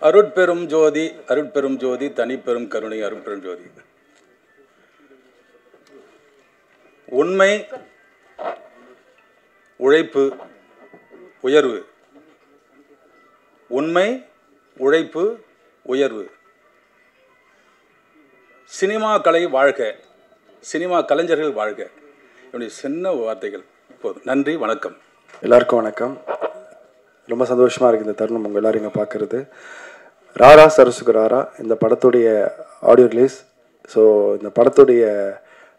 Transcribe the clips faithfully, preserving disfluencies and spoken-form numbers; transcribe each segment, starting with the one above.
Arutperum Jyothi, Arutperum Jyothi, Thaniperum Karunai, Arutperum Jyothi. உண்மை, உழைப்பு, உயர்வு. உண்மை, உழைப்பு, உயர்வு. சினிமா கலை வாழ்க, சினிமா கலைஞர்கள் வாழ்க. என்னுடைய சின்ன வார்த்தைகள் போதும். நன்றி, வணக்கம். எல்லாருக்கும் வணக்கம். ரொம்ப சந்தோஷமாக இருக்குது இந்த தருணம் உங்கள் எல்லாரும் இங்கே பார்க்குறது. ராரா சரசுக்கு ராரா இந்த படத்துடைய ஆடியோ ரிலீஸ். ஸோ இந்த படத்துடைய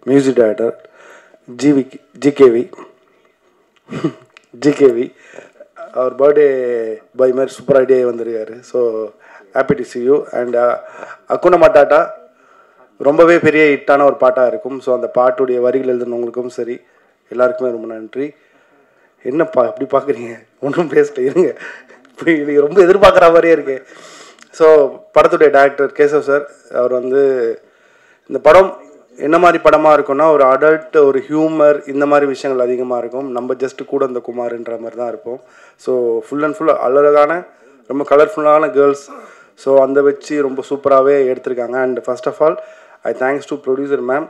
music director GV GKV GKV அவர் பர்த்டே பாய் மாதிரி சூப்பர் ஐடியே வந்திருக்காரு. So happy to see you. And Hakuna Matata ரொம்பவே பெரிய ஹிட்டான ஒரு பாட்டாக இருக்கும். ஸோ அந்த பாட்டுடைய வரிகள் எழுதுனவங்களுக்கும் சரி எல்லாருக்குமே ரொம்ப நன்றி. என்னப்பா அப்படி பார்க்குறீங்க, ஒன்றும் பேசல இருங்க, நீங்கள் ரொம்ப எதிர்பார்க்குற மாதிரியே இருக்கு. ஸோ படத்துடைய டைரக்டர் கேசவ் சார் அவர் வந்து இந்த படம் என்ன மாதிரி படமாக இருக்குன்னா ஒரு அடல்ட் ஒரு ஹியூமர் இந்த மாதிரி விஷயங்கள் அதிகமாக இருக்கும். நம்ம ஜஸ்ட் கூட அந்த குமார்ன்ற மாதிரி தான் இருப்போம். ஸோ ஃபுல் அண்ட் ஃபுல் அழகான ரொம்ப கலர்ஃபுல்லான கேர்ள்ஸ். ஸோ அந்த வச்சு ரொம்ப சூப்பராகவே எடுத்திருக்காங்க. And first of all I thanks to producer ma'am.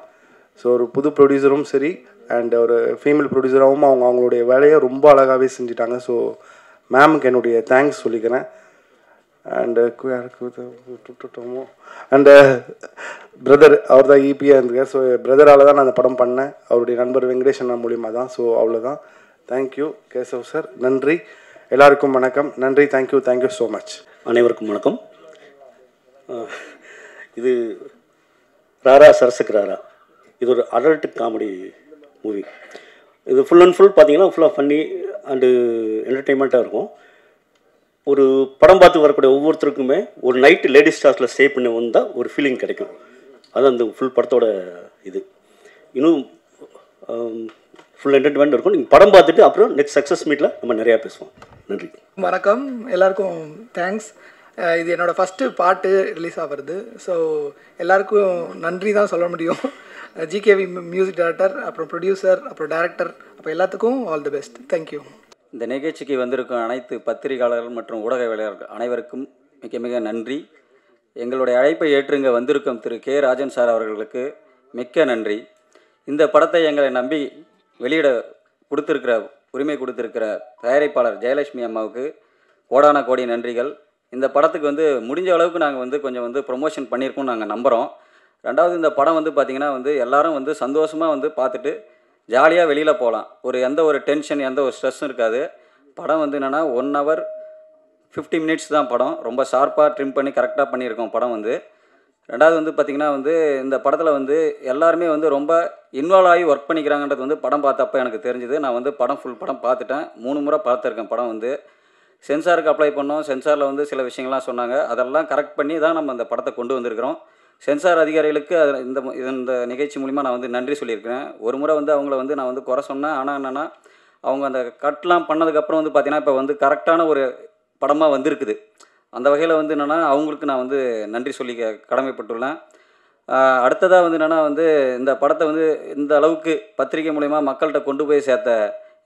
So ஒரு புது ப்ரொடியூசரும் சரி அண்ட் ஒரு ஃபீமேல் ப்ரொடியூசராகவும் அவங்க அவங்களுடைய வேலையை ரொம்ப அழகாகவே செஞ்சுட்டாங்க. ஸோ மேமுக்கு என்னுடைய தேங்க்ஸ் சொல்லிக்கிறேன். அண்டு யாருக்கு அண்டு பிரதர் அவர் தான் ஈபியாக இருந்திருக்கார். ஸோ பிரதரால் தான் நான் அந்த படம் பண்ணேன், அவருடைய நண்பர் வெங்கடேஷன் மூலியமாக தான். ஸோ அவ்வளோதான். தேங்க்யூ கேசவ் சார், நன்றி. எல்லாருக்கும் வணக்கம், நன்றி. Thank you thank you so much. அனைவருக்கும் வணக்கம். இது ராரா சரசுக்கு ராரா, இது ஒரு அடல்ட் காமெடி மூவி. இது ஃபுல் அண்ட் ஃபுல் பார்த்தீங்கன்னா ஃபுல்லாக ஃபன்னி அண்டு என்டர்டெயின்மெண்ட்டாக இருக்கும். ஒரு படம் பார்த்து வரக்கூடிய ஒவ்வொருத்தருக்குமே ஒரு நைட்டு லேடிஸ் ஸ்டார்ஸில் ஸ்டே பண்ணி வந்தால் ஒரு ஃபீலிங் கிடைக்கும். அதுதான் அந்த ஃபுல் படத்தோட இது. இன்னும் ஃபுல் என்டர்டெயின்மெண்ட் இருக்கும். நீங்கள் படம் பார்த்துட்டு அப்புறம் நெக்ஸ்ட் சக்ஸஸ் மீட்டில் நம்ம நிறையா பேசுவோம். நன்றி, வணக்கம். எல்லாருக்கும் தேங்க்ஸ். இது என்னோடய ஃபஸ்ட்டு பாட்டு ரிலீஸ் ஆகிறது. ஸோ எல்லாருக்கும் நன்றி தான் சொல்ல முடியும். ஜிகேவி மியூசிக் டைரக்டர், அப்புறம் ப்ரொடியூசர், அப்புறம் டைரக்டர், அப்போ எல்லாத்துக்கும் ஆல் தி பெஸ்ட். தேங்க்யூ. இந்த நிகழ்ச்சிக்கு வந்திருக்கும் அனைத்து பத்திரிகையாளர்கள் மற்றும் ஊடகவியலாளர்கள் அனைவருக்கும் மிக மிக நன்றி. எங்களுடைய அழைப்பை ஏற்றுங்க வந்திருக்கும் திரு கே ராஜன் சார் அவர்களுக்கு மிக்க நன்றி. இந்த படத்தை எங்களை நம்பி வெளியிட கொடுத்துருக்கிற உரிமை கொடுத்துருக்கிற தயாரிப்பாளர் ஜெயலக்ஷ்மி அம்மாவுக்கு கோடான கோடி நன்றிகள். இந்த படத்துக்கு வந்து முடிஞ்ச அளவுக்கு நாங்கள் வந்து கொஞ்சம் வந்து ப்ரொமோஷன் பண்ணியிருக்கோம்னு நாங்கள் நம்புகிறோம். ரெண்டாவது இந்த படம் வந்து பார்த்திங்கன்னா வந்து எல்லோரும் வந்து சந்தோஷமாக வந்து பார்த்துட்டு ஜாலியாக வெளியில் போகலாம். ஒரு எந்த ஒரு டென்ஷன் எந்த ஒரு ஸ்ட்ரெஸ்ஸும் இருக்காது. படம் வந்து என்னென்னா ஒன் ஹவர் ஃபிஃப்டி மினிட்ஸ் தான் படம். ரொம்ப ஷார்ப்பாக ட்ரிம் பண்ணி கரெக்டாக பண்ணியிருக்கோம் படம் வந்து. ரெண்டாவது வந்து பார்த்திங்கன்னா வந்து இந்த படத்தில் வந்து எல்லாருமே வந்து ரொம்ப இன்வால்வ் ஆகி ஒர்க் பண்ணிக்கிறாங்கன்றது வந்து படம் பார்த்தப்போ எனக்கு தெரிஞ்சுது. நான் வந்து படம் ஃபுல் படம் பார்த்துட்டேன், மூணு முறை பார்த்துருக்கேன். படம் வந்து சென்சாருக்கு அப்ளை பண்ணோம். சென்சாரில் வந்து சில விஷயங்கள்லாம் சொன்னாங்க, அதெல்லாம் கரெக்ட் பண்ணி தான் நம்ம அந்த படத்தை கொண்டு வந்திருக்கிறோம். சென்சார் அதிகாரிகளுக்கு இந்த இந்த நிகழ்ச்சி மூலிமா நான் வந்து நன்றி சொல்லியிருக்கிறேன். ஒரு முறை வந்து அவங்கள வந்து நான் வந்து குறை சொன்னேன். ஆனால் என்னென்னா அவங்க அந்த கட்லாம் பண்ணதுக்கப்புறம் வந்து பார்த்திங்கன்னா இப்போ வந்து கரெக்டான ஒரு படமாக வந்திருக்குது. அந்த வகையில் வந்து என்னென்னா அவங்களுக்கு நான் வந்து நன்றி சொல்லி கடமைப்பட்டுள்ளேன். அடுத்ததாக வந்து என்னென்னா வந்து இந்த படத்தை வந்து இந்த அளவுக்கு பத்திரிகை மூலிமா மக்கள்கிட்ட கொண்டு போய் சேர்த்த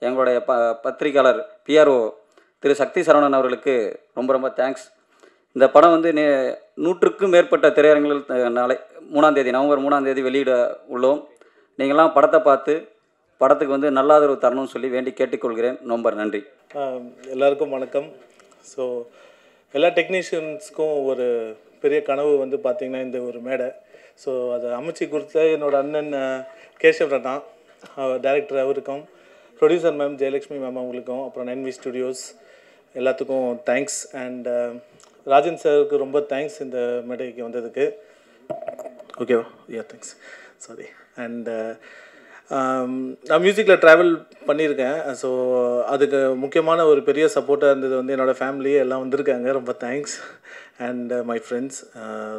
எங்களுடைய ப பத்திரிகையாளர் பிஆர்ஓ திரு சக்தி சரவணன் அவர்களுக்கு ரொம்ப ரொம்ப தேங்க்ஸ். இந்த படம் வந்து நே நூற்றுக்கும் மேற்பட்ட திரையரங்குகள் நாளை மூணாம் தேதி நவம்பர் மூணாம் தேதி வெளியிட உள்ளோம். நீங்களாம் படத்தை பார்த்து படத்துக்கு வந்து நல்ல ஆதரவு தரணும்னு சொல்லி வேண்டி கேட்டுக்கொள்கிறேன். ரொம்ப நன்றி. எல்லாருக்கும் வணக்கம். ஸோ எல்லா டெக்னீஷியன்ஸுக்கும் ஒரு பெரிய கனவு வந்து பார்த்திங்கன்னா இந்த ஒரு மேடை. ஸோ அதை அமைச்சு கொடுத்த என்னோடய அண்ணன் கேசவ் ராஜா டைரக்டர் அவருக்கும், ப்ரொடியூசர் மேம் ஜெயலக்ஷ்மி மேம் அவங்களுக்கும், அப்புறம் என்வி ஸ்டுடியோஸ் எல்லாத்துக்கும் தேங்க்ஸ். அண்ட் ராஜன் சாருக்கு ரொம்ப தேங்க்ஸ் இந்த மேடைக்கு வந்ததுக்கு. ஓகேவா? Yeah thanks, sorry. அண்ட் நான் மியூசிக்கில் ட்ராவல் பண்ணியிருக்கேன். ஸோ அதுக்கு முக்கியமான ஒரு பெரிய சப்போர்ட்டாக இருந்தது வந்து என்னோடய ஃபேமிலி எல்லாம் வந்திருக்காங்க. ரொம்ப தேங்க்ஸ். அண்ட் மை ஃப்ரெண்ட்ஸ்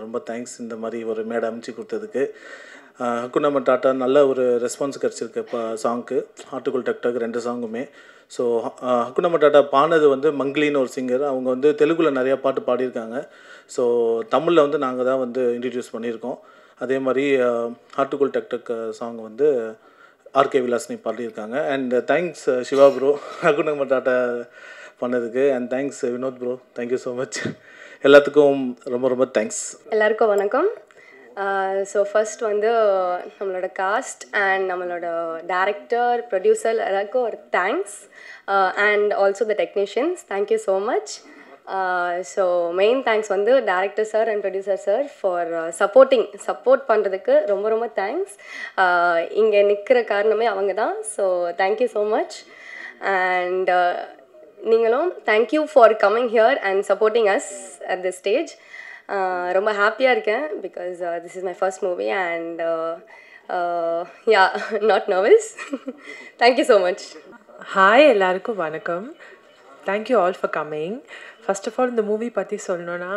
ரொம்ப தேங்க்ஸ் இந்த மாதிரி ஒரு மேடை அமைச்சு கொடுத்ததுக்கு. ஹகுனா மட்டாட்டா நல்ல ஒரு ரெஸ்பான்ஸ் கிடச்சிருக்கு இப்போ சாங்க்கு. ஆர்டிகல் டக்டாக் ரெண்டு சாங்குமே. ஸோ ஹகுனா மட்டாட்டா பாடினது வந்து மங்கிலின்னு ஒரு சிங்கர். அவங்க வந்து தெலுங்கில் நிறையா பாட்டு பாடியிருக்காங்க. ஸோ தமிழில் வந்து நாங்கள் தான் வந்து இன்ட்ரடியூஸ் பண்ணியிருக்கோம். அதே மாதிரி ஆர்டிகல் டக்டாக் சாங் வந்து ஆர்கே விலாஸ்னி பாடியிருக்காங்க. And thanks Siva bro, Hakuna Matata பண்ணதுக்கு and thanks Vinod bro, thank you so much. எல்லாத்துக்கும் ரொம்ப ரொம்ப தேங்க்ஸ். எல்லாருக்கும் வணக்கம். ஸோ ஃபர்ஸ்ட் வந்து நம்மளோட காஸ்ட் அண்ட் நம்மளோட டேரக்டர், ப்ரொடியூசர் எல்லாருக்கும் ஒரு thanks and also the technicians, thank you so much. So main thanks வந்து director sir and producer sir for supporting support பண்ணுறதுக்கு ரொம்ப ரொம்ப தேங்க்ஸ். இங்கே நிற்கிற காரணமே அவங்க தான். So thank you so much. And நீங்களும் thank you for coming here and supporting us at this stage. ரொம்ப ஹாப்பியாக இருக்கேன் because this is my first movie and yeah not nervous. Thank you so much. Hi எல்லாருக்கும் வணக்கம். Thank you all for coming. First of all இந்த movie பற்றி சொல்லணுன்னா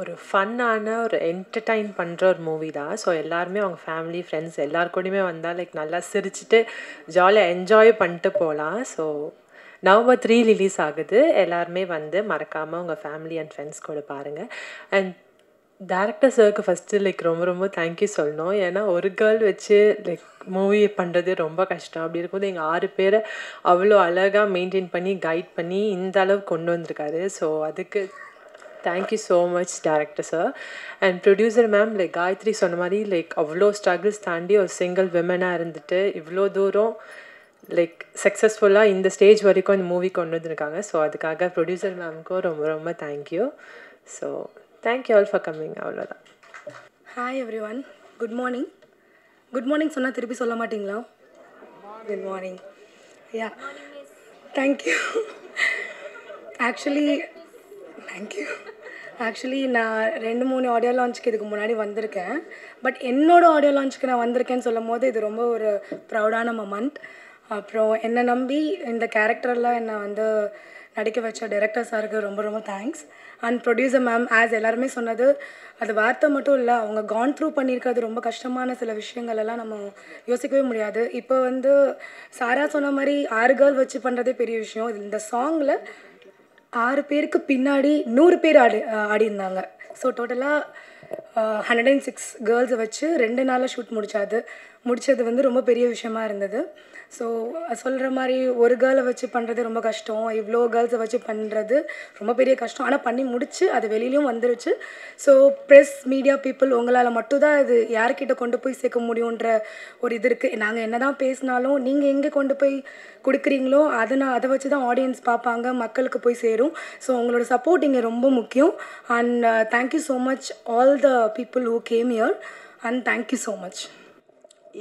ஒரு ஃபன்னான ஒரு என்டர்டைன் பண்ணுற ஒரு மூவி தான். ஸோ எல்லாருமே அவங்க ஃபேமிலி, ஃப்ரெண்ட்ஸ் எல்லாருக்கூடையுமே வந்தால் லைக் நல்லா சிரிச்சுட்டு ஜாலியாக என்ஜாய் பண்ணிட்டு போகலாம். ஸோ நவம்பர் த்ரீ ரிலீஸ் ஆகுது. எல்லாருமே வந்து மறக்காமல் உங்கள் ஃபேமிலி அண்ட் ஃப்ரெண்ட்ஸ் கூட பாருங்கள். அண்ட் டேரக்டர் சருக்கு ஃபஸ்ட்டு லைக் ரொம்ப ரொம்ப தேங்க்யூ சொல்லணும். ஏன்னா ஒரு கேர்ள் வச்சு லைக் மூவி பண்ணுறது ரொம்ப கஷ்டம். அப்படி இருக்கும்போது எங்கள் ஆறு பேரை அவ்வளோ அழகாக மெயின்டைன் பண்ணி கைட் பண்ணி இந்த அளவுக்கு கொண்டு வந்திருக்காரு. ஸோ அதுக்கு thank you so much director sir. And producer ma'am like Gayathri சொன்ன மாதிரி லைக் அவ்வளோ ஸ்ட்ரகிள்ஸ் தாண்டி ஒரு சிங்கிள் விமனாக இருந்துட்டு இவ்வளோ தூரம் லைக் சக்ஸஸ்ஃபுல்லாக இந்த ஸ்டேஜ் வரைக்கும் இந்த மூவி கொண்டு வந்திருக்காங்க. ஸோ அதுக்காக ப்ரொடியூசர் மேமுக்கும் ரொம்ப ரொம்ப thank you. So thank you all for coming. avladha hi everyone, good morning. good morning sonna thirupi solla matingla? good morning. yeah, thank you. actually thank you. actually na rendu moonu audio launch ku idukku munadi vandiruken, but ennoda audio launch ku na vandiruken sollumbod idu romba oru proudana moment. appo enna nambi inda character la enna vandu நடிக்க வச்ச director சாருக்கு ரொம்ப ரொம்ப thanks. And producer ma'am as எல்லாருமே சொன்னது அது வார்த்தை மட்டும் இல்லை, அவங்க கான் த்ரூ பண்ணியிருக்கிறது ரொம்ப கஷ்டமான சில விஷயங்களெல்லாம் நம்ம யோசிக்கவே முடியாது. இப்போ வந்து சாரா சொன்ன மாதிரி ஆறு கேர்ள் வச்சு பண்ணுறதே பெரிய விஷயம். இந்த சாங்கில் ஆறு பேருக்கு பின்னாடி நூறு பேர் ஆடி ஆடியிருந்தாங்க. ஸோ டோட்டலாக ஹண்ட்ரட் அண்ட் சிக்ஸ் கேர்ள்ஸை வச்சு ரெண்டு நாளில் ஷூட் முடித்தாது முடித்தது வந்து ரொம்ப பெரிய விஷயமா இருந்தது. ஸோ சொல்கிற மாதிரி ஒரு கேர்ளை வச்சு பண்ணுறது ரொம்ப கஷ்டம், இவ்வளோ கேர்ள்ஸை வச்சு பண்ணுறது ரொம்ப பெரிய கஷ்டம். ஆனால் பண்ணி முடித்து அது வெளியிலையும் வந்துருச்சு. ஸோ ப்ரெஸ், மீடியா பீப்புள் உங்களால் மட்டும்தான் அது யார்கிட்ட கொண்டு போய் சேர்க்க முடியுன்ற ஒரு இது இருக்குது. நாங்கள் என்ன தான் பேசினாலும் நீங்கள் எங்கே கொண்டு போய் கொடுக்குறீங்களோ அதை நான் அதை வச்சு தான் ஆடியன்ஸ் பார்ப்பாங்க, மக்களுக்கு போய் சேரும். ஸோ உங்களோட சப்போர்ட் இங்கே ரொம்ப முக்கியம். And thank you so much all the people who came here and thank you so much.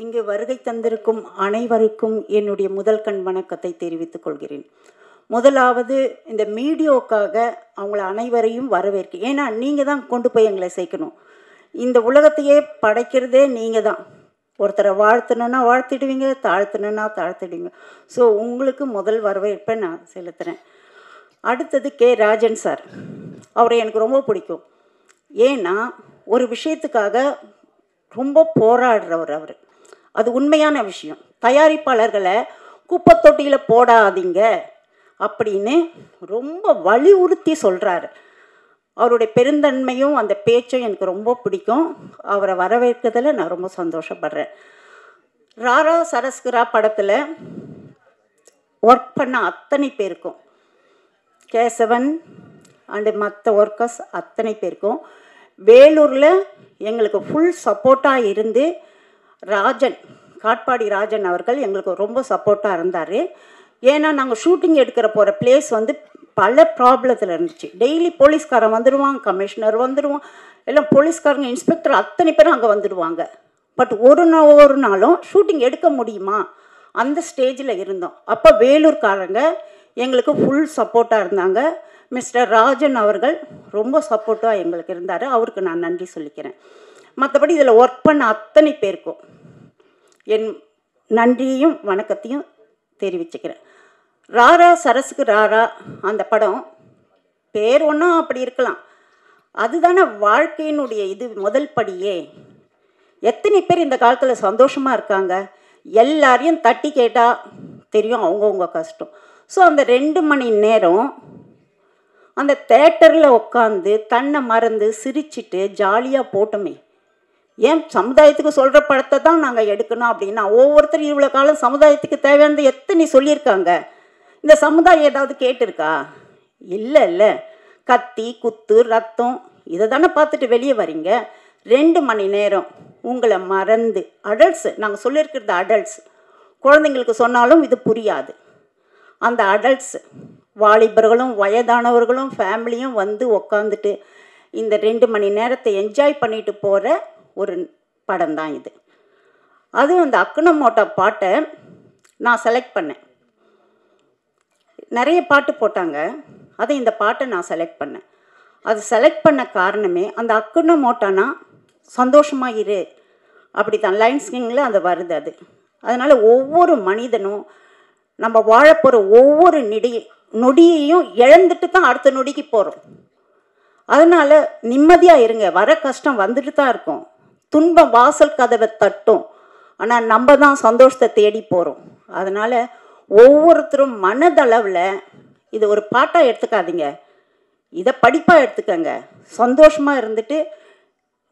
இங்கு வருகை தந்திருக்கும் அனைவருக்கும் என்னுடைய முதல் கண் வணக்கத்தை தெரிவித்துக் கொள்கிறேன். முதலாவது இந்த மீடியோக்காக அவங்கள அனைவரையும் வரவேற்க. ஏன்னா நீங்கள் தான் கொண்டு போய் எங்களை சேர்க்கணும். இந்த உலகத்தையே படைக்கிறதே நீங்கள் தான். ஒருத்தரை வாழ்த்தணுன்னா வாழ்த்திடுவீங்க, தாழ்த்தணுன்னா தாழ்த்திடுவீங்க. ஸோ உங்களுக்கு முதல் வரவேற்பை நான் செலுத்துகிறேன். அடுத்தது கே. ராஜன் சார். அவரை எனக்கு ரொம்ப பிடிக்கும். ஏன்னா ஒரு விஷயத்துக்காக ரொம்ப போராடுறவர் அவர். அது உண்மையான விஷயம். தயாரிப்பாளர்களை குப்பை தொட்டியில் போடாதீங்க அப்படின்னு ரொம்ப வலியுறுத்தி சொல்கிறாரு. அவருடைய பெருந்தன்மையும் அந்த பேச்சும் எனக்கு ரொம்ப பிடிக்கும். அவரை வரவேற்கிறதுல நான் ரொம்ப சந்தோஷப்படுறேன். ராரா சரஸ்குரா படத்தில் ஒர்க் பண்ண அத்தனை பேருக்கும், கேசவன் அண்டு மற்ற ஒர்க்கர்ஸ் அத்தனை பேருக்கும் வேலூரில் எங்களுக்கு ஃபுல் சப்போர்ட்டாக இருந்து ராஜன், காட்பாடி ராஜன் அவர்கள் எங்களுக்கு ரொம்ப சப்போர்ட்டாக இருந்தார். ஏன்னா நாங்கள் ஷூட்டிங் எடுக்கிற போகிற பிளேஸ் வந்து பல ப்ராப்ளத்தில் இருந்துச்சு. டெய்லி போலீஸ்காரன் வந்துடுவான், கமிஷனர் வந்துடுவான், எல்லாம் போலீஸ்காரங்க, இன்ஸ்பெக்டர் அத்தனை பேரும் அங்கே வந்துடுவாங்க. பட் ஒரு நாள் ஒரு நாளும் ஷூட்டிங் எடுக்க முடியுமா அந்த ஸ்டேஜில் இருந்தோம். அப்போ வேலூர்காரங்க எங்களுக்கு ஃபுல் சப்போர்ட்டாக இருந்தாங்க. மிஸ்டர் ராஜன் அவர்கள் ரொம்ப சப்போர்ட்டாக எங்களுக்கு இருந்தார். அவருக்கு நான் நன்றி சொல்லிக்கிறேன். மற்றபடி இதில் ஒர்க் பண்ண அத்தனை பேருக்கும் என் நன்றியையும் வணக்கத்தையும் தெரிவிச்சுக்கிறேன். ராரா சரசுக்கு ராரா அந்த படம் பேர் ஒன்றும் அப்படி இருக்கலாம், அதுதானே வாழ்க்கையினுடைய இது முதல் படியே. எத்தனை பேர் இந்த காலத்தில் சந்தோஷமாக இருக்காங்க? எல்லாரையும் தட்டி கேட்டால் தெரியும் அவங்கவுங்க கஷ்டம். ஸோ அந்த ரெண்டு மணி நேரம் அந்த தேட்டரில் உட்காந்து தன்னை மறந்து சிரிச்சுட்டு ஜாலியாக போட்டோமே. ஏன் சமுதாயத்துக்கு சொல்கிற படத்தை தான் நாங்கள் எடுக்கணும் அப்படின்னா ஒவ்வொருத்தரும் இவ்வளோ காலம் சமுதாயத்துக்கு தேவையானது எத்தனை சொல்லியிருக்காங்க. இந்த சமுதாயம் ஏதாவது கேட்டிருக்கா? இல்லை இல்லை, கத்தி குத்து ரத்தம் இதை தானே பார்த்துட்டு வெளியே வரீங்க. ரெண்டு மணி நேரம் உங்களை மறந்து, அடல்ட்ஸ் நாங்கள் சொல்லியிருக்கிறது அடல்ட்ஸ், குழந்தைங்களுக்கு சொன்னாலும் இது புரியாது. அந்த அடல்ட்ஸ் வாலிபர்களும் வயதானவர்களும் ஃபேமிலியும் வந்து உக்காந்துட்டு இந்த ரெண்டு மணி நேரத்தை என்ஜாய் பண்ணிட்டு போகிற ஒரு படம் தான் இது. அதுவும் அந்த அக்குனமோட்டா பாட்டை நான் செலக்ட் பண்ணேன். நிறைய பாட்டு போட்டாங்க, அதை இந்த பாட்டை நான் செலக்ட் பண்ணேன். அது செலக்ட் பண்ண காரணமே அந்த அக்குனமோட்டானா சந்தோஷமாக இரு, அப்படி தான் லைன் ஸ்கிங்கில் அது வருது. அது அதனால் ஒவ்வொரு மனிதனும் நம்ம வாழப்போகிற ஒவ்வொரு நொடி நொடியையும் இழந்துட்டு தான் அடுத்த நொடிக்கு போகிறோம். அதனால் நிம்மதியாக இருங்க, வர கஷ்டம் வந்துட்டு தான் இருக்கும், துன்பம் வாசல் கதவை தட்டும், ஆனால் நம்ம தான் சந்தோஷத்தை தேடி போகிறோம். அதனால் ஒவ்வொருத்தரும் மனதளவில் இது ஒரு பாட்டாக எடுத்துக்காதீங்க, இதை படிப்பாக எடுத்துக்கங்க. சந்தோஷமாக இருந்துட்டு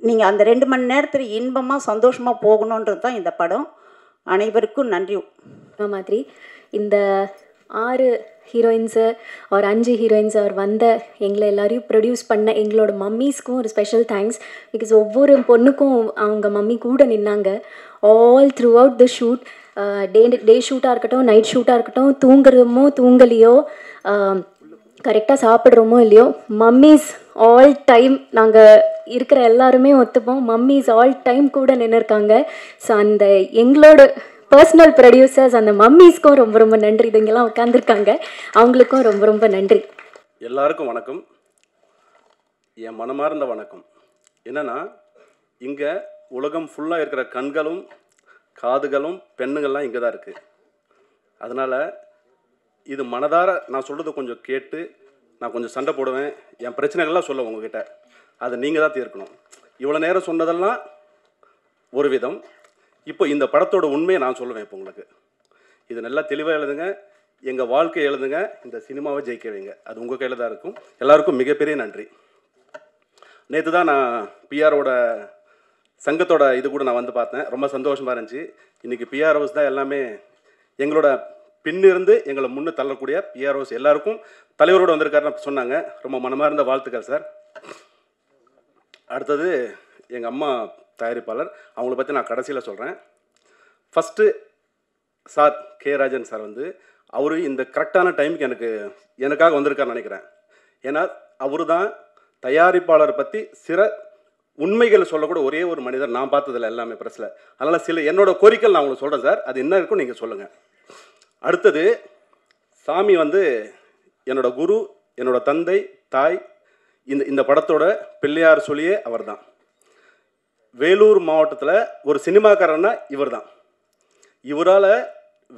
நீங்கள் அந்த ரெண்டு மணி நேரத்தில் இன்பமாக சந்தோஷமாக போகணுன்றது தான் இந்த படம். அனைவருக்கும் நன்றி. மாதிரி இந்த ஆறு ஹீரோயின்ஸு ஒரு அஞ்சு ஹீரோயின்ஸ் அவர் வந்த எங்களை எல்லோரையும் ப்ரொடியூஸ் பண்ண எங்களோட மம்மிஸ்க்கும் ஒரு ஸ்பெஷல் தேங்க்ஸ். பிகாஸ் ஒவ்வொரு பொண்ணுக்கும் அவங்க மம்மி கூட நின்னாங்க all throughout the shoot. Day day ஷூட்டாக இருக்கட்டும், நைட் ஷூட்டாக இருக்கட்டும், தூங்குறோமோ தூங்கலையோ, கரெக்டாக சாப்பிட்றோமோ இல்லையோ, மம்மிஸ் ஆல் டைம், நாங்கள் இருக்கிற எல்லாருமே ஒத்துப்போம், மம்மிஸ் ஆல் டைம் கூட நின்றுருக்காங்க. ஸோ அந்த எங்களோட பர்சனல் ப்ரொடியூசர்ஸ் அந்த மம்மிஸ்க்கும் ரொம்ப ரொம்ப நன்றி. இதுங்கெல்லாம் உட்காந்துருக்காங்க, அவங்களுக்கும் ரொம்ப ரொம்ப நன்றி. எல்லாருக்கும் வணக்கம், என் மனமார்ந்த வணக்கம். என்னென்னா, இங்கே உலகம் ஃபுல்லாக இருக்கிற கண்களும் காதுகளும் பெண்ணுங்கள்லாம் இங்கே தான் இருக்குது. அதனால் இது மனதார நான் சொல்கிறது கொஞ்சம் கேட்டு, நான் கொஞ்சம் சண்டை போடுவேன், என் பிரச்சனைகள்லாம் சொல்லுவேன் உங்ககிட்ட, அதை நீங்கள் தான் தீர்க்கணும். இவ்வளோ நேரம் சொன்னதெல்லாம் ஒரு விதம், இப்போ இந்த படத்தோட உண்மையை நான் சொல்லுவேன். இப்போ உங்களுக்கு இது நல்லா தெளிவாக எழுதுங்க, எங்கள் வாழ்க்கையை எழுதுங்க, இந்த சினிமாவை ஜெயிக்க வைங்க, அது உங்கள் கையில் தான் இருக்கும். எல்லாருக்கும் மிகப்பெரிய நன்றி. நேற்று தான் நான் பிஆரோட சங்கத்தோட இது கூட நான் வந்து பார்த்தேன், ரொம்ப சந்தோஷமாக இருந்துச்சு. இன்றைக்கி பிஆர்ஓஸ் தான் எல்லாமே, எங்களோட பின்னிருந்து எங்களை முன்னு தள்ளக்கூடிய பிஆர்ஓஸ் எல்லாருக்கும் தலைவரோடு வந்திருக்காருன்னு சொன்னாங்க. ரொம்ப மனமார்ந்த வாழ்த்துக்கள் சார். அடுத்தது எங்கள் அம்மா தயாரிப்பாளர், அவங்கள பற்றி நான் கடைசியில் சொல்கிறேன். First sir K. Rajan sir வந்து அவர் இந்த கரெக்டான டைமுக்கு எனக்கு எனக்காக வந்திருக்காருன்னு நினைக்கிறேன். ஏன்னா அவர் தான் தயாரிப்பாளர் பற்றி சில உண்மைகள் சொல்லக்கூட ஒரே ஒரு மனிதர் நான் பார்த்ததில்ல எல்லாமே ப்ரெஸ்ஸில். அதனால் சில என்னோடய கோரிக்கை நான் உங்களுக்கு சொல்கிறேன் சார், அது என்ன இருக்கும் நீங்கள் சொல்லுங்கள். அடுத்தது சாமி வந்து என்னோடய குரு, என்னோடய தந்தை, தாய், இந்த இந்த படத்தோட பிள்ளையார் சொல்லியே அவர் தான். வேலூர் மாவட்டத்தில் ஒரு சினிமாக்காரன்னா இவர் தான். இவரால்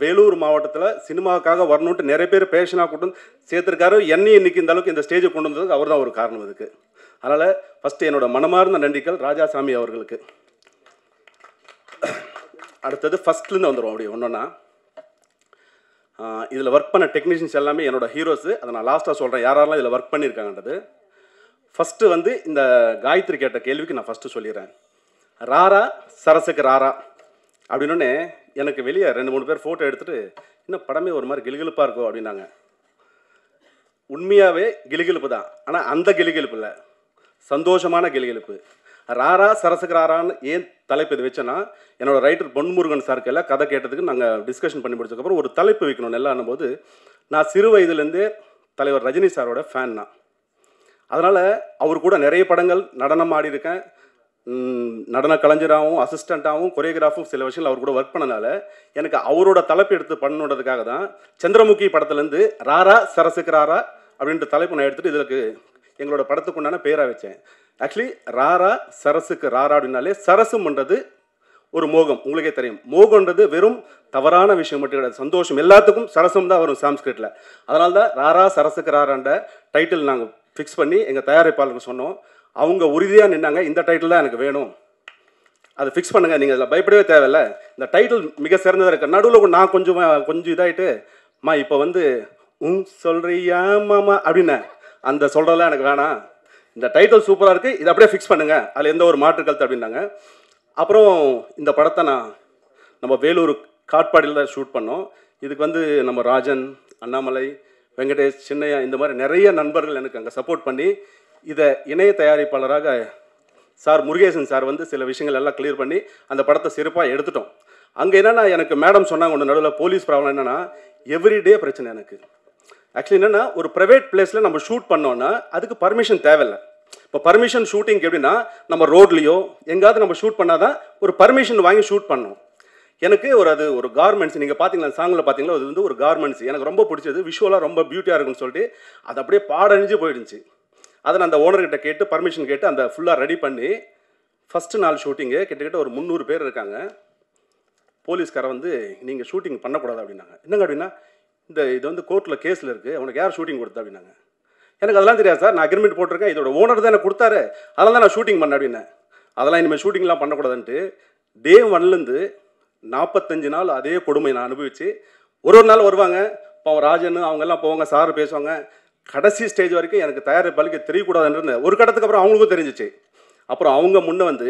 வேலூர் மாவட்டத்தில் சினிமாவுக்காக வரணுன்ட்டு நிறைய பேர் பேஷனாக கொண்டு வந்து சேர்த்துருக்காரு. என்னையும் இன்றைக்கி இந்த அளவுக்கு இந்த ஸ்டேஜை கொண்டு வந்ததுக்கு அவர் தான் ஒரு காரணம் இதுக்கு. அதனால் ஃபஸ்ட்டு என்னோடய மனமார்ந்த நன்றிகள் ராஜாசாமி அவர்களுக்கு. அடுத்தது ஃபஸ்ட்லேருந்து வந்துடும் அப்படி ஒன்றுன்னா, இதில் ஒர்க் பண்ண டெக்னீஷியன்ஸ் எல்லாமே என்னோடய ஹீரோஸு, அதை நான் லாஸ்ட்டாக சொல்கிறேன் யாரெல்லாம் இதில் ஒர்க் பண்ணியிருக்காங்கன்றது. ஃபஸ்ட்டு வந்து இந்த காயத்ரி கேட்ட கேள்விக்கு நான் ஃபஸ்ட்டு சொல்லிடுறேன். ராரா சரசுக்கு ராரா அப்படின்னோடனே எனக்கு வெளியே ரெண்டு மூணு பேர் ஃபோட்டோ எடுத்துகிட்டு இன்னும் படமே ஒரு மாதிரி கிலுகிலுப்பாக இருக்கும் அப்படின்னாங்க. உண்மையாகவே கிலுகிலுப்பு தான், ஆனால் அந்த கிலுகிலுப்பு இல்லை, சந்தோஷமான கிலுகிலுப்பு. ராரா சரசுக்கு ராரான்னு ஏன் தலைப்பு இது வச்சேன்னா, என்னோடய ரைட்டர் பொன்முருகன் சாருக்கு எல்லாம் கதை கேட்டதுக்கு நாங்கள் டிஸ்கஷன் பண்ணி முடிச்சதுக்கப்புறம் ஒரு தலைப்பு வைக்கணும்னு எல்லாம் ஆனும்போது, நான் சிறு வயதுலேருந்தே தலைவர் ரஜினி சாரோட ஃபேன் தான். அதனால் அவர் கூட நிறைய படங்கள் நடனம் ஆடி இருக்கேன், நடன கலைஞராகவும் அசிஸ்டண்ட்டாகவும் கொரியோகிராஃபும் சில விஷயங்கள் அவர் கூட ஒர்க் பண்ணனால எனக்கு அவரோட தலைப்பு எடுத்து பண்ணணுன்றதுக்காக தான் சந்திரமுகி படத்துலேருந்து ராரா சரசுக்கு ராரா அப்படின்ற தலைப்பு நான் எடுத்துகிட்டு இதுக்கு எங்களோட படத்துக்கு உண்டான பேராக வச்சேன். ஆக்சுவலி ராரா சரசுக்கு ராரா அப்படின்னாலே சரசுன்றது ஒரு மோகம், உங்களுக்கே தெரியும். மோகன்றது வெறும் தவறான விஷயம் மட்டும் கிடையாது, சந்தோஷம். எல்லாத்துக்கும் சரசம் தான் வரும் சாம்ஸ்கிருட்டில். அதனால தான் ராரா சரசுக்கு ராரான்ற டைட்டில் நாங்கள் ஃபிக்ஸ் பண்ணி எங்கள் தயாரிப்பாளருக்கு சொன்னோம். அவங்க உறுதியாக நின்னாங்க, இந்த டைட்டில் தான் எனக்கு வேணும், அதை ஃபிக்ஸ் பண்ணுங்கள், நீங்கள் அதில் பயப்படவே தேவையில்லை, இந்த டைட்டில் மிக சிறந்ததாக இருக்குது. நடுவில் நான் கொஞ்சம் கொஞ்சம் இதாகிட்டுமா இப்போ வந்து உம் சொல்கிறியா மாமா அப்படின்னா அந்த சொல்கிறதெல்லாம் எனக்கு வேணாம், இந்த டைட்டில் சூப்பராக இருக்குது, இதை அப்படியே ஃபிக்ஸ் பண்ணுங்கள், அதில் எந்த ஒரு மாற்று கருத்து அப்படின்னாங்க. அப்புறம் இந்த படத்தை நான் நம்ம வேலூர் காட்பாடியில் தான் ஷூட் பண்ணோம். இதுக்கு வந்து நம்ம ராஜன், அண்ணாமலை, வெங்கடேஷ், சின்னையா, இந்த மாதிரி நிறைய நண்பர்கள் எனக்கு அங்கே சப்போர்ட் பண்ணி இதை இணைய தயாரிப்பாளராக சார் முருகேசன் சார் வந்து சில விஷயங்கள் எல்லாம் கிளியர் பண்ணி அந்த படத்தை சிறப்பாக எடுத்துட்டோம். அங்கே என்னென்னா எனக்கு மேடம் சொன்னாங்க ஒன்று நடுவில் போலீஸ் ப்ராப்ளம் என்னென்னா எவ்ரிடே பிரச்சனை எனக்கு. ஆக்சுவலி என்னென்னா ஒரு ப்ரைவேட் பிளேஸில் நம்ம ஷூட் பண்ணோன்னா அதுக்கு பர்மிஷன் தேவையில்லை. இப்போ பர்மிஷன் ஷூட்டிங்க்கு எப்படின்னா நம்ம ரோட்லேயோ எங்காவது நம்ம ஷூட் பண்ணால் தான் ஒரு பர்மிஷன் வாங்கி ஷூட் பண்ணோம். எனக்கு ஒரு அது ஒரு கார்மெண்ட்ஸ், நீங்கள் பார்த்தீங்களா சாங்கில் பார்த்தீங்களா, அது வந்து ஒரு கார்மெண்ட்ஸ் எனக்கு ரொம்ப பிடிச்சது, விஷுவலாக ரொம்ப பியூட்டியாக இருக்குன்னு சொல்லிட்டு அது அப்படியே பாடணிஞ்சு போயிடுச்சு. அதை நான் அந்த ஓனர்கிட்ட கேட்டு பர்மிஷன் கேட்டு அந்த ஃபுல்லாக ரெடி பண்ணி ஃபஸ்ட்டு நாள் ஷூட்டிங்கு கிட்டத்தட்ட ஒரு முந்நூறு பேர் இருக்காங்க. போலீஸ்காரை வந்து நீங்கள் ஷூட்டிங் பண்ணக்கூடாது அப்படின்னாங்க. என்னங்க அப்படின்னா, இந்த இது வந்து கோர்ட்டில் கேஸில் இருக்குது, அவனுக்கு யார் ஷூட்டிங் கொடுத்தா அப்படின்னாங்க. எனக்கு அதெல்லாம் தெரியாது சார், நான் அக்ரிமெண்ட் போட்டிருக்கேன், இதோட ஓனர் தான் எனக்கு கொடுத்தாரு, அதெல்லாம் தான் நான் ஷூட்டிங் பண்ணேன் அப்படின்னேன். அதெல்லாம் இனிமேல் ஷூட்டிங்லாம் பண்ணக்கூடாதுன்ட்டு டே ஒன்லேருந்து நாற்பத்தஞ்சு நாள் அதே கொடுமை நான் அனுபவிச்சு. ஒரு ஒரு நாள் வருவாங்க, இப்போ ராஜன் அவங்கெல்லாம் போவாங்க, சார் பேசுவாங்க, கடைசி ஸ்டேஜ் வரைக்கும் எனக்கு தயாரிப்பாளிக்கு தெரியக்கூடாதுன்னு ஒரு கட்டத்துக்கு அப்புறம் அவங்களுக்கும் தெரிஞ்சிச்சு. அப்புறம் அவங்க முன்னே வந்து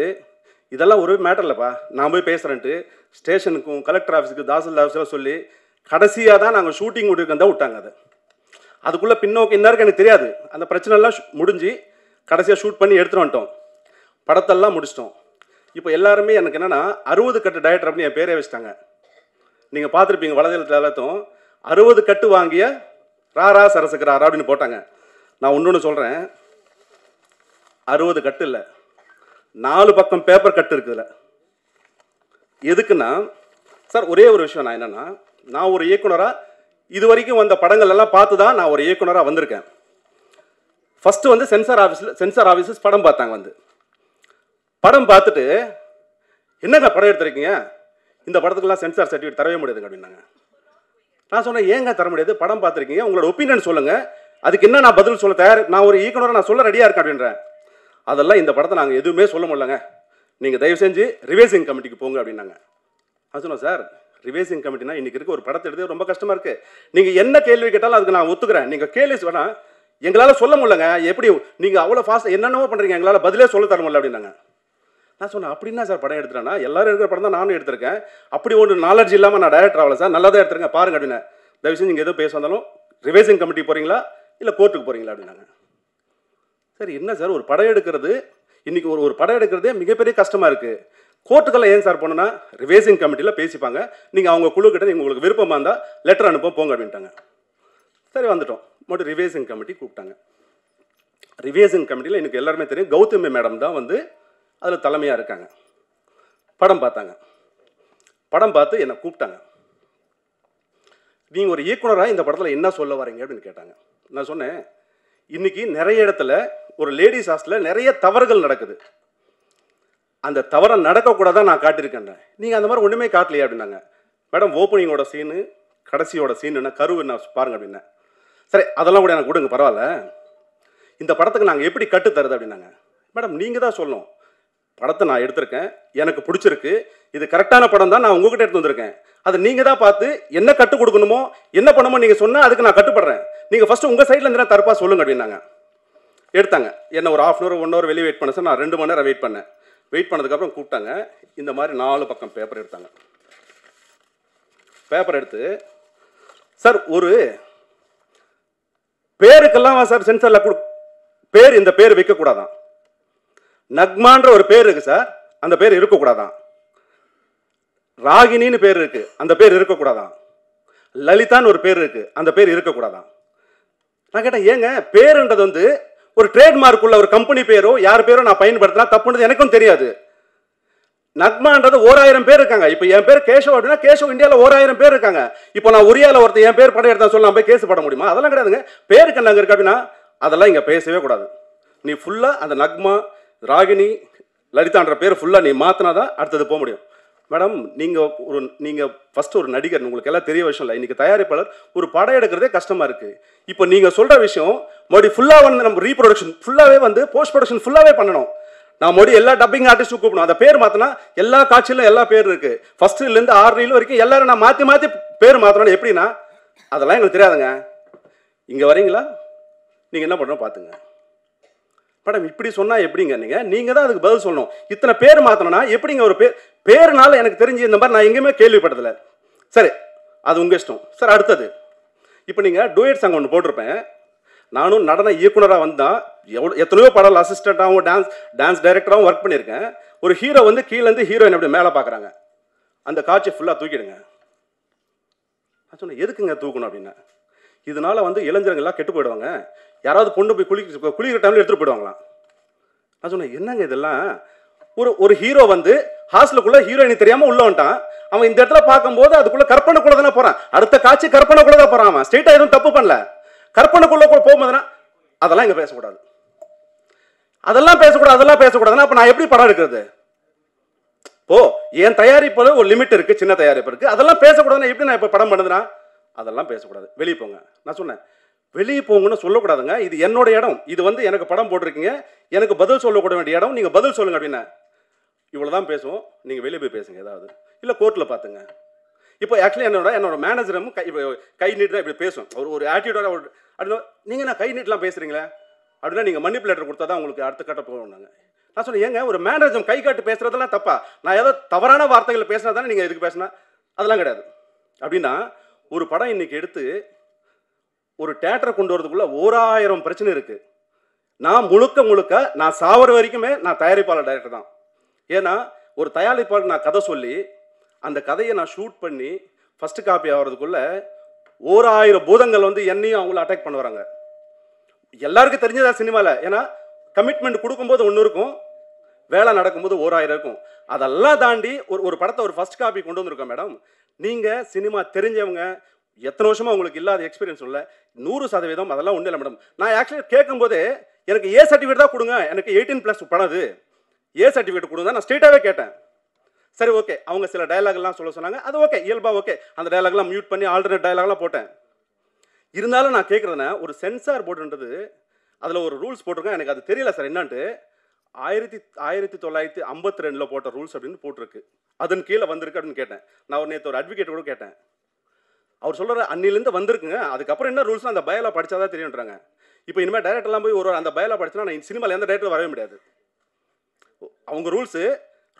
இதெல்லாம் ஒரு மேட்டர் இல்லைப்பா, நான் போய் பேசுகிறேன்ட்டு ஸ்டேஷனுக்கும் கலெக்டர் ஆஃபீஸுக்கு தாசில்தார் ஆஃபீஸில் சொல்லி கடைசியாக தான் நாங்கள் ஷூட்டிங் விட்டுருக்கேன் தான் விட்டாங்க. அதை அதுக்குள்ளே பின்னோக்கி இன்னருக்கு எனக்கு தெரியாது. அந்த பிரச்சனைலாம் முடிஞ்சு கடைசியாக ஷூட் பண்ணி எடுத்துகிட்டு வந்துட்டோம், படத்தெல்லாம் முடிச்சிட்டோம். இப்போ எல்லாருமே எனக்கு என்னென்னா அறுபது கட்டு டைரக்டர் அப்படின்னு என் பேரே வச்சுட்டாங்க. நீங்கள் பார்த்துருப்பீங்க வலைதளத்தில் எல்லாத்தும் அறுபது கட்டு வாங்கிய ராரா சரசுக்கு ராரா அப்படின்னு போட்டாங்க. நான் ஒன்று சொல்கிறேன், அறுபது கட்டு இல்லை, நாலு பக்கம் பேப்பர் கட்டு இருக்குதுல்ல. எதுக்குன்னா சார் ஒரே ஒரு விஷயம், நான் என்னென்னா நான் ஒரு இயக்குனராக இது வரைக்கும் வந்த படங்கள் எல்லாம் பார்த்து தான் நான் ஒரு இயக்குனராக வந்திருக்கேன். ஃபஸ்ட்டு வந்து சென்சார் ஆஃபீஸில் சென்சார் ஆஃபீஸஸ் படம் பார்த்தாங்க. வந்து படம் பார்த்துட்டு என்னங்க படம் எடுத்துருக்கீங்க, இந்த படத்துக்கெல்லாம் சென்சார் சர்டிஃபிகேட் தரவே முடியாதுங்க அப்படின்னாங்க. நான் சொன்னேன், ஏங்க தர முடியாது, படம் பார்த்துருக்கீங்க, உங்களோட ஒப்பீனியன் சொல்லுங்கள், அதுக்கு என்ன நான் பதில் சொல்ல தயார், நான் ஒரு இயக்குனராக நான் சொல்ல ரெடியாக இருக்கேன் அப்படின்றேன். அதெல்லாம் இந்த படத்தை நாங்கள் எதுவுமே சொல்ல முடியலங்க, நீங்கள் தயவு செஞ்சு ரிவைசிங் கமிட்டிக்கு போங்க அப்படின்னாங்க. நான் சொன்னேன், சார் ரிவைசிங் கமிட்டினா இன்றைக்கி இருக்க ஒரு படத்தை எடுத்து ரொம்ப கஷ்டமாக இருக்குது, நீங்கள் என்ன கேள்வி கேட்டாலும் அதுக்கு நான் ஒத்துக்கிறேன், நீங்கள் கேள்வி வேணால் எங்களால் சொல்ல முடியலங்க, எப்படி நீங்கள் அவ்வளோ ஃபாஸ்ட் என்னென்னவோ பண்ணுறீங்க, எங்களால் பதிலே சொல்ல தர முடியல அப்படின்னாங்க. நான் சொன்னேன், அப்படின்னா சார் படம் எடுத்துட்டேன்னா எல்லாரும் எடுக்கிற படம் தான் நானும் எடுத்திருக்கேன், அப்படி ஒன்று நாலேஜ் இல்லாமல் நான் டைரக்டர் ஆகலை சார், நல்லா தான் எடுத்துருங்க பாருங்க அப்படின்னா, தயவு செஞ்சு நீங்கள் எதுவும் பேச வந்தாலும் ரிவைசிங் கமிட்டி போகிறீங்களா இல்லை கோர்ட்டுக்கு போகிறீங்களா அப்படின்னாங்க. சார் என்ன சார், ஒரு படம் எடுக்கிறது இன்றைக்கி ஒரு ஒரு படம் எடுக்கிறதே மிகப்பெரிய கஷ்டமாக இருக்குது, கோர்ட்டுக்கெல்லாம் ஏன் சார் போனோன்னா ரிவைசிங் கமிட்டியில் பேசிப்பாங்க, நீங்கள் அவங்க குழுக்கிட்ட நீங்கள் உங்களுக்கு விருப்பமாக இருந்தால் லெட்டர் அனுப்ப போங்க அப்படின்ட்டாங்க. சரி வந்துட்டோம், மட்டும் ரிவைசிங் கமிட்டி கூப்பிட்டாங்க. ரிவைசிங் கமிட்டியில் எனக்கு எல்லாருமே தெரியும், கௌதமி மேடம் தான் வந்து அதில் தலைமையாக இருக்காங்க. படம் பார்த்தாங்க, படம் பார்த்து என்னை கூப்பிட்டாங்க. நீங்கள் ஒரு இயக்குனராக இந்த படத்தில் என்ன சொல்ல வரீங்க அப்படின்னு கேட்டாங்க. நான் சொன்னேன், இன்றைக்கி நிறைய இடத்துல ஒரு லேடிஸ் ஹாஸ்டலில் நிறைய தவறுகள் நடக்குது, அந்த தவறை நடக்கக்கூடாதான் நான் காட்டியிருக்கேன், நீங்கள் அந்த மாதிரி ஒன்றுமே காட்டலையே அப்படின்னாங்க. மேடம் ஓப்பனிங்கோட சீனு கடைசியோட சீனுன்னா கருவு என்ன பாருங்க அப்படின்னேன். சரி அதெல்லாம் கூட எனக்கு கொடுங்க பரவாயில்ல, இந்த படத்துக்கு நாங்கள் எப்படி கட்டு தருது அப்படின்னாங்க. மேடம் நீங்கள் தான் சொல்லணும், படத்தை நான் எடுத்திருக்கேன், எனக்கு பிடிச்சிருக்கு, இது கரெக்டான படம் தான், நான் உங்ககிட்ட எடுத்து வந்திருக்கேன், அதை நீங்கள் தான் பார்த்து என்ன கட்டு கொடுக்கணுமோ என்ன பண்ணணுமோ நீங்கள் சொன்னால் அதுக்கு நான் கட்டுப்படுறேன், நீங்கள் ஃபஸ்ட்டு உங்கள் சைடில் இருந்தால் தரப்பாக சொல்லுங்க அப்படின்னாங்க. எடுத்தாங்க, என்ன ஒரு half an hour one hour வெளியே வெயிட் பண்ண சார், நான் ரெண்டு மணி நேரம் வெயிட் பண்ணேன். வெயிட் பண்ணதுக்கப்புறம் கூப்பிட்டாங்க, இந்த மாதிரி நாலு பக்கம் பேப்பர் எடுத்தாங்க. பேப்பர் எடுத்து சார் ஒரு பேருக்கெல்லாம் சார் சென்சாரில் கொடு, பேர் இந்த பேர் வைக்கக்கூடாதான், நக்மான்ற ஒரு பேர் இருக்குது சார், அந்த பேர் இருக்கக்கூடாதான், ராகினின்னு பேர் இருக்குது, அந்த பேர் இருக்கக்கூடாதான், லலிதான்னு ஒரு பேர் இருக்குது, அந்த பேர் இருக்கக்கூடாதான். நான் கேட்டேன், ஏங்க பேருன்றது வந்து ஒரு ட்ரேட்மார்க் உள்ள ஒரு கம்பெனி பேரோ யார் பேரோ நான் பயன்படுத்தினா தப்புன்றது எனக்கும் தெரியாது, நக்மான்றது ஓராயிரம் பேர் இருக்காங்க, இப்போ என் பேர் கேஷவ் அப்படின்னா கேஷவ் இந்தியாவில் ஓராயிரம் பேர் இருக்காங்க, இப்போ நான் ஒரியாவில் ஒருத்தர் என் பேர் படம் எடுத்தா சொல்லலாம் போய் கேஸ் பட முடியுமா, அதெல்லாம் கிடையாதுங்க, பேருக்கு நாங்கள் இருக்கு அப்படின்னா அதெல்லாம் இங்கே பேசவே கூடாது, நீ ஃபுல்லாக அந்த நக்மா ராகினி லலிதான்ற பேர் ஃபுல்லாக நீ மாற்றினா தான் அடுத்தது போக முடியும். மேடம் நீங்கள் ஒரு நீங்கள் ஃபஸ்ட்டு ஒரு நடிகர், உங்களுக்கு எல்லாம் தெரிய விஷயம் இல்லை, இன்றைக்கி தயாரிப்பாளர் ஒரு படம் எடுக்கிறதே கஷ்டமாக இருக்குது, இப்போ நீங்கள் சொல்கிற விஷயம் மறுபடியும் ஃபுல்லாக வந்து நம்ம ரீப்ரொடக்ஷன் ஃபுல்லாகவே வந்து போஸ்ட் ப்ரொடக்ஷன் ஃபுல்லாகவே பண்ணணும், நான் மறுபடியும் எல்லா டப்பிங் ஆர்டிஸ்ட்டும் கூப்பிடணும், அந்த பேர் மாற்றினா எல்லா காட்சியிலும் எல்லா பேர் இருக்குது, ஃபஸ்ட்டுலேருந்து ஆறுலேருந்து வரைக்கும் எல்லோரும் நான் மாற்றி மாற்றி பேர் மாற்றணும் எப்படின்னா அதெல்லாம் எங்களுக்கு தெரியாதுங்க, இங்கே வரீங்களா நீங்கள் என்ன பண்ணணும் பார்த்துங்க. மேடம் இப்படி சொன்னால் எப்படிங்க, நீங்கள் நீங்கள் தான் அதுக்கு பதில் சொல்லணும், இத்தனை பேர் மாற்றணும்னா எப்படிங்க, ஒரு பேர் பேருனால எனக்கு தெரிஞ்சு இந்த மாதிரி நான் எங்கேயுமே கேள்விப்பட்டதில்லை, சரி அது உங்கள் இஷ்டம் சார். அடுத்தது இப்போ நீங்கள் டூயட் சாங் ஒன்று போட்டிருப்பேன். நானும் நடன இயக்குனராக வந்தால் எவ்வளோ எத்தனையோ படம் அசிஸ்டண்ட்டாகவும் டான்ஸ் டான்ஸ் டைரக்டராகவும் ஒர்க் பண்ணியிருக்கேன். ஒரு ஹீரோ வந்து கீழேருந்து ஹீரோயின் அப்படி மேலே பார்க்குறாங்க, அந்த காட்சி ஃபுல்லாக தூக்கிடுங்க. நான் சொன்னேன், எதுக்குங்க தூக்கணும் அப்படின்னா, இதனால் வந்து இளைஞர்கள்லாம் கெட்டு போயிடுவாங்க, யாராவது பொண்ணு போய் குளி குளிக்கிற டைமில் எடுத்துகிட்டு போயிடுவாங்களாம். நான் சொன்னேன், என்னங்க இதெல்லாம், ஒரு ஒரு ஹீரோ வந்து ஹாஸ்டலுக்குள்ளே ஹீரோயின் தெரியாமல் உள்ள வந்துட்டான். அவன் இந்த இடத்துல பார்க்கும்போது அதுக்குள்ளே கற்பனைக்குள்ளே தானே போகிறான், அடுத்த காட்சி கற்பனைக்குள்ளே தான் போகிறான். அவன் ஸ்ட்ரெயிட்டாக எதுவும் தப்பு பண்ணல, கற்பனைக்குள்ளே கூட போகும்போதுனா அதெல்லாம் இங்கே பேசக்கூடாது, அதெல்லாம் பேசக்கூடாது, அதெல்லாம் பேசக்கூடாதுன்னா அப்போ நான் எப்படி படம் எடுக்கிறது? ஓ, என் தயாரிப்பில் ஒரு லிமிட் இருக்குது, சின்ன தயாரிப்பு இருக்குது, அதெல்லாம் பேசக்கூடாதுன்னா எப்படி நான் இப்போ படம் பண்ணுதுன்னா அதெல்லாம் பேசக்கூடாது, வெளியே போங்க. நான் சொன்னேன், வெளியே போங்கன்னு சொல்லக்கூடாதுங்க, இது என்னோட இடம், இது வந்து எனக்கு படம் போட்டிருக்கீங்க, எனக்கு பதில் சொல்லக்கூட வேண்டிய இடம், நீங்கள் பதில் சொல்லுங்கள் அப்படின்னா, இவ்வளோ தான் பேசுவோம், நீங்கள் வெளியே போய் பேசுங்க, ஏதாவது இல்லை கோர்ட்டில் பார்த்துங்க. இப்போ ஆக்சுவலி என்னோட என்னோட மேனேஜரும் கை கை நீட்டு தான் இப்படி பேசும், ஒரு ஒரு ஆட்டிடியூடோட அப்படின்னா, நீங்கள் நான் கை நீட்டெலாம் பேசுகிறீங்களே அப்படின்னா, நீங்கள் மனிப்புலேட்டர் கொடுத்தா தான் உங்களுக்கு அடுத்த கட்ட போகணுங்க. நான் சொன்னேன், ஏங்க ஒரு மேனேஜர் கை காட்டு பேசுகிறதெல்லாம் தப்பா, நான் ஏதோ தவறான வார்த்தைகளை பேசினா தானே நீங்கள் எதுக்கு பேசினா, அதெல்லாம் கிடையாது. அப்படின்னா ஒரு படம் இன்றைக்கி எடுத்து ஒரு தேட்டரை கொண்டு வரதுக்குள்ளே ஓராயிரம் பிரச்சனை இருக்குது. நான் முழுக்க முழுக்க நான் சாவர வரைக்குமே நான் தயாரிப்பாளர் டைரக்டர் தான். ஏன்னா ஒரு தயாரிப்பாளர் நான் கதை சொல்லி அந்த கதையை நான் ஷூட் பண்ணி ஃபஸ்ட்டு காப்பி ஆகிறதுக்குள்ளே ஓராயிரம் பூதங்கள் வந்து என்னையும் அவங்கள அட்டாக் பண்ண வராங்க. எல்லாருக்கும் தெரிஞ்சதா சினிமாவில், ஏன்னா கமிட்மெண்ட் கொடுக்கும்போது ஒன்று இருக்கும், வேலை நடக்கும்போது ஓராயிரம் இருக்கும். அதெல்லாம் தாண்டி ஒரு ஒரு படத்தை ஒரு ஃபஸ்ட் காப்பி கொண்டு வந்திருக்கோம். மேடம், நீங்கள் சினிமா தெரிஞ்சவங்க, எத்தனை வருஷமாக உங்களுக்கு இல்லாத எக்ஸ்பீரியன்ஸ் இல்லை, நூறு சதவீதம் அதெல்லாம் ஒன்றும் இல்லை. மேடம், நான் ஆக்சுவலி கேட்கும்போது எனக்கு ஏ சர்டிஃபிகேட் தான் கொடுங்க, எனக்கு எயிட்டீன் ப்ளஸ் படம் அது, ஏ சர்டிஃபிகேட் கொடுங்க நான் ஸ்ட்ரெயிட்டாகவே கேட்டேன். சரி, ஓகே, அவங்க சில டைலாக்லாம் சொல்ல சொன்னாங்க, அது ஓகே, இயல்பாக ஓகே, அந்த டைலாக்லாம் மியூட் பண்ணி ஆல்டர்னேட் டைலாக்லாம் போட்டேன். இருந்தாலும் நான் கேட்குறதுனா, ஒரு சென்சார் போர்டுன்றது அதில் ஒரு ரூல்ஸ் போட்டிருக்கேன், எனக்கு அது தெரியல சார் என்னான்ட்டு, ஆயிரத்தி ஆயிரத்தி தொள்ளாயிரத்தி ஐம்பத்தி ரெண்டில் போட்ட ரூல்ஸ் அப்படின்னு போட்டிருக்கு, அதன் கீழே வந்திருக்கு அப்படின்னு கேட்டேன். நான் ஒரு நேற்று ஒரு அட்வொகேட் கூட கேட்டேன், அவர் சொல்கிற அன்னிலேருந்து வந்திருக்குங்க, அதுக்கப்புறம் என்ன ரூல்ஸ்னால் அந்த பயிலாக படித்தா தான் தெரியுன்றாங்க. இப்போ இனிமேல் டைரக்டர்லாம் போய் ஒரு அந்த பயிலாக படித்தோன்னா நான் சினிமாவில் எந்த டைரக்டர் வரவே முடியாது. அவங்க ரூல்ஸு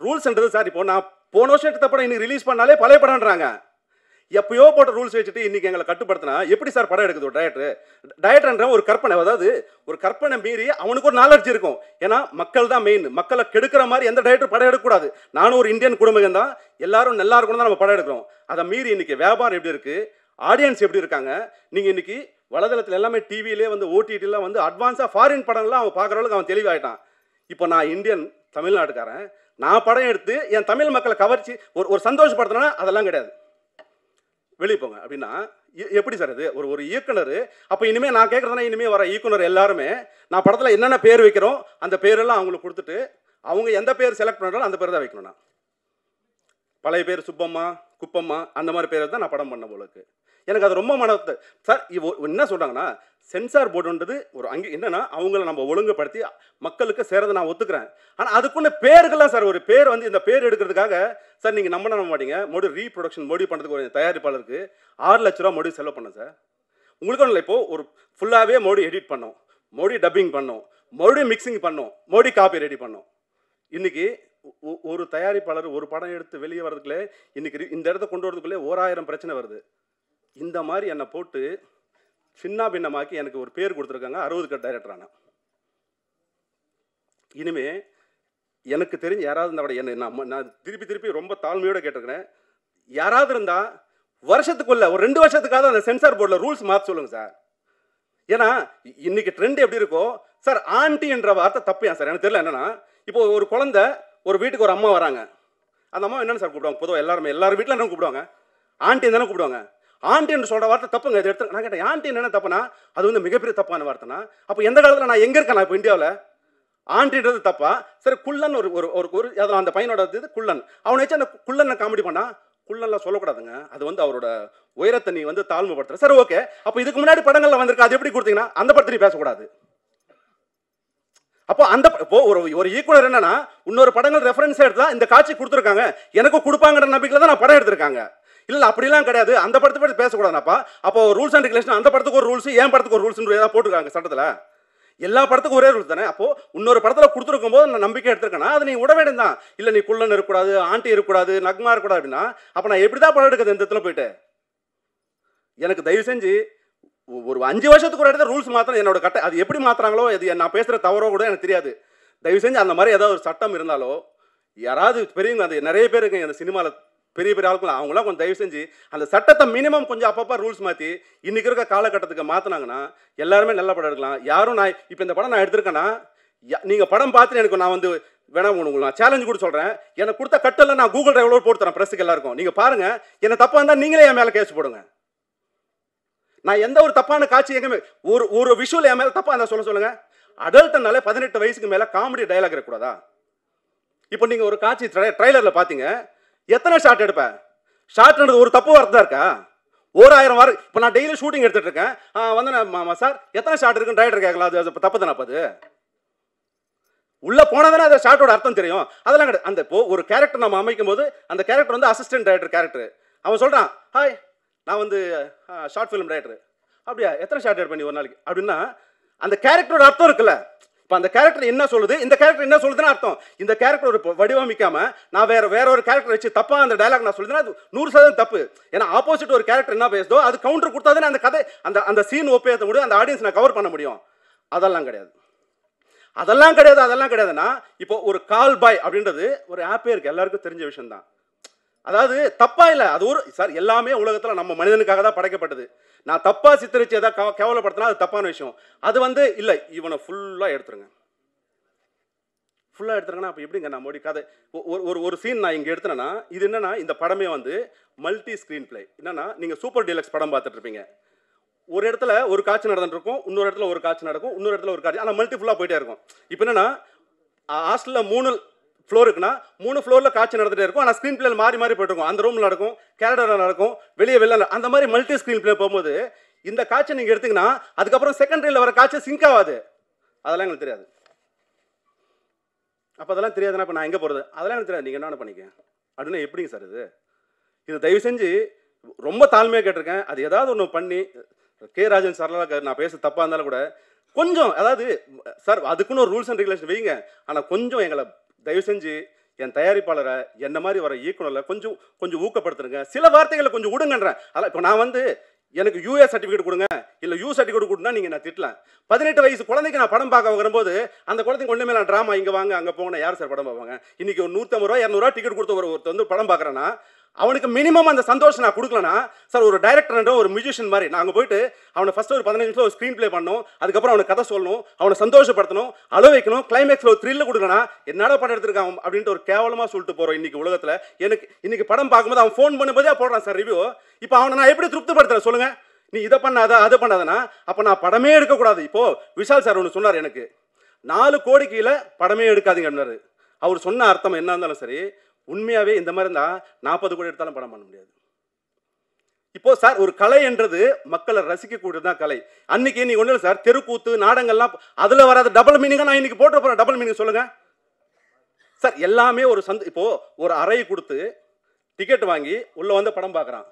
ரூல்ஸ்ன்றது சார், இப்போ நான் போன வருஷம் எடுத்த படம் இன்னைக்கு ரிலீஸ் பண்ணாலே பழைய படம்ன்றாங்க. எப்பயோ போட்ட ரூல்ஸ் வச்சுட்டு இன்றைக்கி எங்களை கட்டுப்படுத்தினா எப்படி சார் படம் எடுக்குது? ஒரு டயரக்டர் டயரக்டர்ன்ற ஒரு கற்பனை, அதாவது ஒரு கற்பனை மீறி அவனுக்கு ஒரு நாலெட்ஜ் இருக்கும். ஏன்னா மக்கள் தான் மெயின், மக்களை கெடுக்கிற மாதிரி எந்த டயரக்டர் படம் எடுக்கக்கூடாது. நானும் ஒரு இந்தியன் குடும்பம் தான், எல்லாரும் நல்லா இருக்கணும் தான் நம்ம படம் எடுக்கிறோம். அதை மீறி இன்றைக்கி வியாபாரம் எப்படி இருக்குது, ஆடியன்ஸ் எப்படி இருக்காங்க, நீங்கள் இன்றைக்கி வலைதளத்தில் எல்லாமே டிவியிலே வந்து ஓடிடிலாம் வந்து அட்வான்ஸாக ஃபாரின் படங்கள்லாம் அவன் பார்க்குற அளவுக்கு அவன் தெளிவாகிட்டான். இப்போ நான் இந்தியன் தமிழ்நாட்டுக்காரன், நான் படம் எடுத்து என் தமிழ் மக்களை கவர்ச்சி ஒரு ஒரு சந்தோஷப்படுத்தினா அதெல்லாம் கிடையாது, வெளியே போங்க அப்படின்னா எப்படி சார் இது? ஒரு ஒரு இயக்குனர் அப்போ இனிமேல் நான் கேட்குறதுனா, இனிமேல் வர இயக்குனர் எல்லாருமே நான் படத்தில் என்னென்ன பேர் வைக்கிறோம் அந்த பேரெல்லாம் அவங்களுக்கு கொடுத்துட்டு, அவங்க எந்த பேர் செலக்ட் பண்ணுறாலும் அந்த பேர் தான் வைக்கணும்னா, பழைய பேர் சுப்பம்மா குப்பம்மா அந்த மாதிரி பேர் தான் நான் படம் பண்ண போலருக்கு. எனக்கு அது ரொம்ப மனத்தை சார். என்ன சொல்கிறாங்கன்னா, சென்சார் போர்டுன்றது ஒரு அங்கே என்னென்னா அவங்கள நம்ம ஒழுங்குபடுத்தி மக்களுக்கு சேரதை நான் ஒத்துக்கிறேன். ஆனால் அதுக்குன்னு பேர்கள்லாம் சார், ஒரு பேர் வந்து இந்த பேர் எடுக்கிறதுக்காக சார் நீங்கள் நம்ம நம்ப மாட்டீங்க, மறுபடியும் ரீப்ரொடக்ஷன் மறுபடியும் பண்ணுறதுக்கு ஒரு தயாரிப்பாளருக்கு ஆறு லட்ச ரூபா மறுபடியும் செலவு பண்ணேன் சார். உங்களுக்கும் இல்லை, இப்போது ஒரு ஃபுல்லாகவே மறுபடியும் எடிட் பண்ணோம், மறுபடியும் டப்பிங் பண்ணோம், மறுபடியும் மிக்சிங் பண்ணோம், மறுபடியும் காப்பி ரெடி பண்ணோம். இன்றைக்கி ஒரு தயாரிப்பாளர் ஒரு படம் எடுத்து வெளியே வர்றதுக்குள்ளே இன்றைக்கி இந்த இடத்த கொண்டு வரதுக்குள்ளே ஓராயிரம் பிரச்சனை வருது. இந்த மாதிரி என்னை போட்டு சின்ன பின்னமாக்கி எனக்கு ஒரு பேர் கொடுத்துருக்காங்க, அறுபதுக்கு டைரக்டரான. இனிமே எனக்கு தெரிஞ்சு யாராவது இருந்தால் கூட, என்ன நான் திருப்பி திருப்பி ரொம்ப தாழ்மையோடு கேட்டிருக்கிறேன், யாராவது இருந்தால் வருஷத்துக்குள்ள ஒரு ரெண்டு வருஷத்துக்காக அந்த சென்சார் போர்டில் ரூல்ஸ் மாற்ற சொல்லுங்கள் சார். ஏன்னா இன்னைக்கு ட்ரெண்ட் எப்படி இருக்கோ சார், ஆண்டின்ற வார்த்தை தப்பையா சார்? எனக்கு தெரியல. என்னன்னா இப்போ ஒரு குழந்தை ஒரு வீட்டுக்கு ஒரு அம்மா வராங்க, அந்த அம்மா என்னென்னு சார் கூப்பிடுவாங்க? பொதுவாக எல்லாருமே எல்லார் வீட்டில் என்ன கூப்பிடுவாங்க? ஆண்டி தானே கூப்பிடுவாங்க. ஆண்டி என்று சொல்கிற வார்த்தை தப்புங்க, இது எடுத்து நான் கேட்டேன், ஆண்டி என்ன தப்புனா? அது வந்து மிகப்பெரிய தப்பான வார்த்தைனா. அப்போ எந்த காலத்தில் நான் எங்கே இருக்கேன்? நான் இப்போ இந்தியாவில் ஆண்டின்றது தப்பா சரி? குள்ளன் ஒரு ஒரு ஒரு அதில் அந்த பையனோட இது குள்ளன், அவனை வச்சு அந்த குள்ளனை காமெடி பண்ணா குள்ளன்லாம் சொல்லக்கூடாதுங்க, அது வந்து அவரோட உயரத்தை நீ வந்து தாழ்மைப்படுத்துற சார். ஓகே, அப்போ இதுக்கு முன்னாடி படங்களில் வந்திருக்கு, அது எப்படி கொடுத்தீங்கன்னா அந்த படத்தை பேசக்கூடாது. அப்போ அந்த இப்போ ஒரு ஒரு இயக்குனர் என்னன்னா இன்னொரு படங்கள் ரெஃபரன்ஸாக எடுத்தா இந்த காட்சி கொடுத்துருக்காங்க, எனக்கும் கொடுப்பாங்கிற நம்பிக்கையில் தான் நான் படம் எடுத்திருக்காங்க. இல்லை அப்படிலாம் கிடையாது, அந்த படத்தை பற்றி பேசக்கூடாதுனாப்பா. அப்போ ரூல்ஸ் அண்ட் ரெகுலேஷன், அந்த படத்துக்கு ஒரு ரூல்ஸ், ஏன் படத்துக்கு ஒரு ரூல்ஸ்ன்னு ஏதாவது போட்டுருக்காங்க சட்டத்தில்? எல்லா படத்துக்கும் ஒரே ரூல்ஸ் தானே? அப்போது இன்னொரு படத்தில் கொடுத்துருக்கும் போது நான் நம்பிக்கை எடுத்துருக்கேன்னா அது நீ விட வேண்டும் தான். இல்லை நீ குள்ளன் இருக்கக்கூடாது, ஆண்டி இருக்கக்கூடாது, நக்மா இருக்கக்கூடாது அப்படின்னா அப்போ நான் எப்படி தான் படம் எடுக்கிறது இந்த இடத்துல போயிட்டு? எனக்கு தயவு செஞ்சு ஒரு அஞ்சு வருஷத்துக்கு ஒரு இடத்துல ரூல்ஸ் மாத்திரம் என்னோட கட்ட அது எப்படி மாத்திராங்களோ அது நான் பேசுகிற தவறோ கூட எனக்கு தெரியாது. தயவு செஞ்சு அந்த மாதிரி ஏதாவது ஒரு சட்டம் இருந்தாலோ யாராவது பெரியவங்க அந்த நிறைய பேர் இருக்குங்க அந்த சினிமாவில் பெரிய பெரிய ஆளுக்குள்ள அவங்களாம் கொஞ்சம் தயவு செஞ்சு அந்த சட்டத்தை மினிமம் கொஞ்சம் அப்பப்போ ரூல்ஸ் மாற்றி இன்றைக்கி இருக்க காலகட்டத்துக்கு மாற்றினாங்கன்னா எல்லாருமே நல்ல படம் எடுக்கலாம். யாரும் நான் இப்போ இந்த படம் நான் எடுத்திருக்கேன்னா நீங்கள் படம் பார்த்துட்டு எனக்கு நான் வந்து வேணா உங்களுக்கு நான் சேலஞ்சு கூட சொல்கிறேன், எனக்கு கொடுத்த கட்டெல்லாம் நான் கூகுள் டிரைவ்ல போட்டு தரேன் ப்ரெஸ்ஸுக்கு எல்லாருக்கும். நீங்கள் பாருங்கள், என்ன தப்பாக இருந்தால் நீங்களே என் மேலே கேஸ் போடுங்க. நான் எந்த ஒரு தப்பான காட்சி எங்கே ஒரு ஒரு விஷுவல் என் மேலே தப்பாக இருந்தால் சொல்ல சொல்லுங்கள். அடல்ட்னாலே பதினெட்டு வயசுக்கு மேலே காமெடி டைலாக் இருக்கக்கூடாதா? இப்போ நீங்கள் ஒரு காட்சி ட்ரை ட்ரைலரில் பார்த்தீங்க, எத்தனை ஷார்ட் எடுப்பேன்? ஷார்ட்ன்றது ஒரு தப்பு வார்த்தை தான் இருக்கா? ஒரு ஆயிரம் வாரம் இப்போ நான் டெய்லி ஷூட்டிங் எடுத்துகிட்டு இருக்கேன் வந்து நான் சார் எத்தனை ஷார்ட் இருக்குன்னு டைரக்டர் கேட்கலாம். அது இப்போ தப்பு தானே? அப்போ அது உள்ளே போனால் தானே அந்த ஷார்ட்டோட அர்த்தம் தெரியும். அதெல்லாம் கிடையாது. அந்த இப்போ ஒரு கேரக்டர் நம்ம அமைக்கும் போது அந்த கேரக்டர் வந்து அசிஸ்டன்ட் டைரக்டர் கேரக்டர். அவன் சொல்கிறான், ஹாய் நான் வந்து ஷார்ட் ஃபிலிம் டைரக்டர். அப்படியா, எத்தனை ஷார்ட் எடுப்பேன் நீ ஒரு நாளைக்கு அப்படின்னா அந்த கேரக்டரோட அர்த்தம் இருக்குல்ல. இப்போ அந்த கேரக்டர் என்ன சொல்லுது, இந்த கேரக்டர் என்ன சொல்லுதுன்னு அர்த்தம். இந்த கேரக்டர் ஒரு வடிவமைக்காமல் நான் வேறு வேற ஒரு கேரக்டர் வச்சு தப்பாக அந்த டைலாக் நான் சொல்லுதுன்னா அது நூறு சதவீதம் தப்பு. ஏன்னா ஆப்போசிட் ஒரு கேரக்டர் என்ன பேசுதோ அது கவுண்டர் கொடுத்தாதுன்னு அந்த கதை அந்த அந்த சீன் ஒப்பேற்ற முடியும், அந்த ஆடியன்ஸ் நான் கவர் பண்ண முடியும். அதெல்லாம் கிடையாது அதெல்லாம் கிடையாது அதெல்லாம் கிடையாதுன்னா இப்போ ஒரு கால் பாய் அப்படின்றது ஒரு ஆப்பே இருக்குது, எல்லாருக்கும் தெரிஞ்ச விஷயம்தான். அதாவது தப்பாக இல்லை, அது ஒரு சார் எல்லாமே உலகத்தில் நம்ம மனிதனுக்காக தான் படைக்கப்பட்டது. நான் தப்பாக சித்தரிச்சு எதாவது கவ கேவலப்படுத்தினா அது தப்பான விஷயம். அது வந்து இல்லை இவனை ஃபுல்லாக எடுத்துருங்க ஃபுல்லாக எடுத்துருங்கன்னா அப்போ எப்படிங்க நான் மறுபடியும் கதை ஒரு ஒரு ஒரு சீன் நான் இங்கே எடுத்துனேன்னா இது என்னென்னா இந்த படமே வந்து மல்டி ஸ்க்ரீன் பிளே. என்னென்னா நீங்கள் சூப்பர் டீலக்ஸ் படம் பார்த்துட்டு இருப்பீங்க, ஒரு இடத்துல ஒரு காட்சி நடந்துருக்கும், இன்னொரு இடத்துல ஒரு காட்சி நடக்கும், இன்னொரு இடத்துல ஒரு காட்சி, ஆனால் மல்டிஃபுல்லாக போயிட்டே இருக்கும். இப்போ என்னென்னா ஹாஸ்டலில் மூணு ஃப்ளோர் இருக்குன்னா மூணு ஃப்ளோரில் காட்சி நடந்துகிட்டே இருக்கும், ஆனால் ஸ்க்ரீன் பிளேயில் மாறி மாறி போய்ட்டு இருக்கும். அந்த ரூமில் நடக்கும், கேரக்டரில் நடக்கும், வெளியே வெளில அந்த மாதிரி மல்டி ஸ்க்ரீன் பிளே போகும்போது இந்த காட்சி நீங்கள் எடுத்திங்கன்னா அதுக்கப்புறம் செகண்டரியில் வர காட்சி சிங்க் ஆகாது. அதெல்லாம் எங்களுக்கு தெரியாது. அப்போ அதெல்லாம் தெரியாதுன்னா இப்போ நான் எங்கே போகிறது? அதெல்லாம் எனக்கு தெரியாது, நீங்கள் என்னென்ன பண்ணிக்க அப்படின்னா எப்படிங்க சார் இது? இதை தயவு செஞ்சு ரொம்ப தாழ்மையாக கேட்டிருக்கேன். அது ஏதாவது ஒன்று பண்ணி கே. ராஜன் சார்லாம் நான் பேச தப்பாக இருந்தாலும் கூட கொஞ்சம் அதாவது சார் அதுக்குன்னு ஒரு ரூல்ஸ் அண்ட் ரெகுலேஷன் வைங்க. ஆனால் கொஞ்சம் எங்களை தயவு செஞ்சு என் தயாரிப்பாளரை என்ன மாதிரி வர இயக்குனரில் கொஞ்சம் கொஞ்சம் ஊக்கப்படுத்துருங்க, சில வார்த்தைகளை கொஞ்சம் விடுங்கன்றேன். அதெல்லாம் இப்போ நான் வந்து எனக்கு யூஏ சர்டிஃபிகேட் கொடுங்க இல்லை யூ சர்டிஃபிகேட் கொடுனா நீங்கள் நான் திட்டலாம். பதினெட்டு வயசு குழந்தைக்கு நான் படம் பார்க்க வரும்போது அந்த குழந்தைக்கு ஒன்றுமே நான் ட்ராமா இங்கே வாங்க அங்கே போங்கன்னா யார் சார் படம் பார்ப்பாங்க? இன்றைக்கி ஒரு நூற்றம்பது ரூபா இரநூறுவா டிக்கெட் கொடுத்த ஒரு ஒருத்தர் வந்து படம் பார்க்குறேன்னா அவனுக்கு மினிமம் அந்த சந்தோஷம் நான் கொடுக்கலன்னா சார் ஒரு டைரக்டர்ன்ற ஒரு மியூசிஷியன் மாதிரி நான் அங்கே போயிட்டு அவனை ஃபஸ்ட்டு ஒரு பதினஞ்சு நிமிஷம் ஒரு ஸ்க்ரீன் பிளே பண்ணணும், அதுக்கப்புறம் அவனுக்கு கதை சொல்லணும், அவனை சந்தோஷப்படுத்தணும், அழ வைக்கணும், கிளைமேக்ஸில் ஒரு த்ரில்ல கொடுக்கலன்னா என்னடா படம் எடுத்துருக்கான் அப்படின்ட்டு ஒரு கேவலமாக சொல்லிட்டு போகிறோம் இன்றைக்கி உலகத்தில். எனக்கு இன்றைக்கி படம் பார்க்கும்போது அவன் ஃபோன் பண்ணும்போதே போடுறான் சார் ரிவ்யூ. இப்போ அவனை நான் எப்படி திருப்திப்படுத்துறேன் சொல்லுங்கள்? நீ இதை பண்ணாத அதை பண்ணாதனா அப்போ நான் படமே எடுக்கக்கூடாது. இப்போது விஷால் சார் ஒன்று சொன்னார், எனக்கு நாலு கோடி கீழே படமே எடுக்காதீங்க அப்படின்னாரு. அவர் சொன்ன அர்த்தம் என்ன இருந்தாலும் சரி, உண்மையாகவே இந்த மாதிரி இருந்தால் நாற்பது கோடி எடுத்தாலும் படம் பண்ண முடியாது. இப்போது சார் ஒரு கலை என்றது மக்களை ரசிக்கக்கூடியது தான் கலை. அன்றைக்கி நீங்கள் ஒன்றும் இல்லை சார், தெருக்கூத்து நாடங்கள்லாம் அதில் வராது டபுள் மீனிங்காக நான் இன்றைக்கி போட்டு போகிறேன். டபுள் மீனிங் சொல்லுங்கள் சார். எல்லாமே ஒரு சந்த இப்போது ஒரு அறையை கொடுத்து டிக்கெட் வாங்கி உள்ளே வந்து படம் பார்க்குறான்.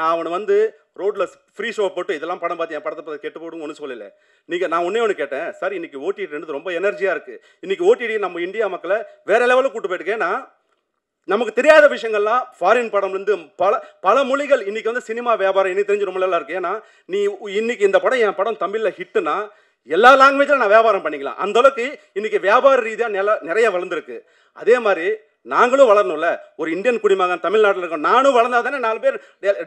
நான் அவனை வந்து ரோட்டில் ஃப்ரீ ஷோ போட்டு இதெல்லாம் படம் பார்த்து என் படத்தை பார்த்து கெட்டு போடுங்க ஒன்றும் சொல்லலை. நீங்கள் நான் ஒன்றே ஒன்று கேட்டேன் சார், இன்றைக்கி ஓடிடின்றது ரொம்ப எனர்ஜியாக இருக்குது. இன்றைக்கி ஓடிடி நம்ம இந்தியா மக்களை வேறு லெவலில் கூப்பிட்டு போயிட்டுக்கேன். நான் நமக்கு தெரியாத விஷயங்கள்லாம் ஃபாரின் படம்லேருந்து பல பல மொழிகள் இன்றைக்கி வந்து சினிமா வியாபாரம் இன்றைக்கி தெரிஞ்சு ரொம்ப நல்லா இருக்குது. ஏன்னா நீ இன்றைக்கி இந்த படம் என் படம் தமிழில் ஹிட்டுன்னா எல்லா லாங்குவேஜில் நான் வியாபாரம் பண்ணிக்கலாம். அந்தளவுக்கு இன்றைக்கி வியாபார ரீதியாக நில நிறைய வளர்ந்துருக்கு. அதே மாதிரி நாங்களும் வளரணும்ல, ஒரு இந்தியன் குடிமகன் தமிழ்நாட்டில் இருக்கோம். நானும் வளர்ந்தால் தானே நாலு பேர்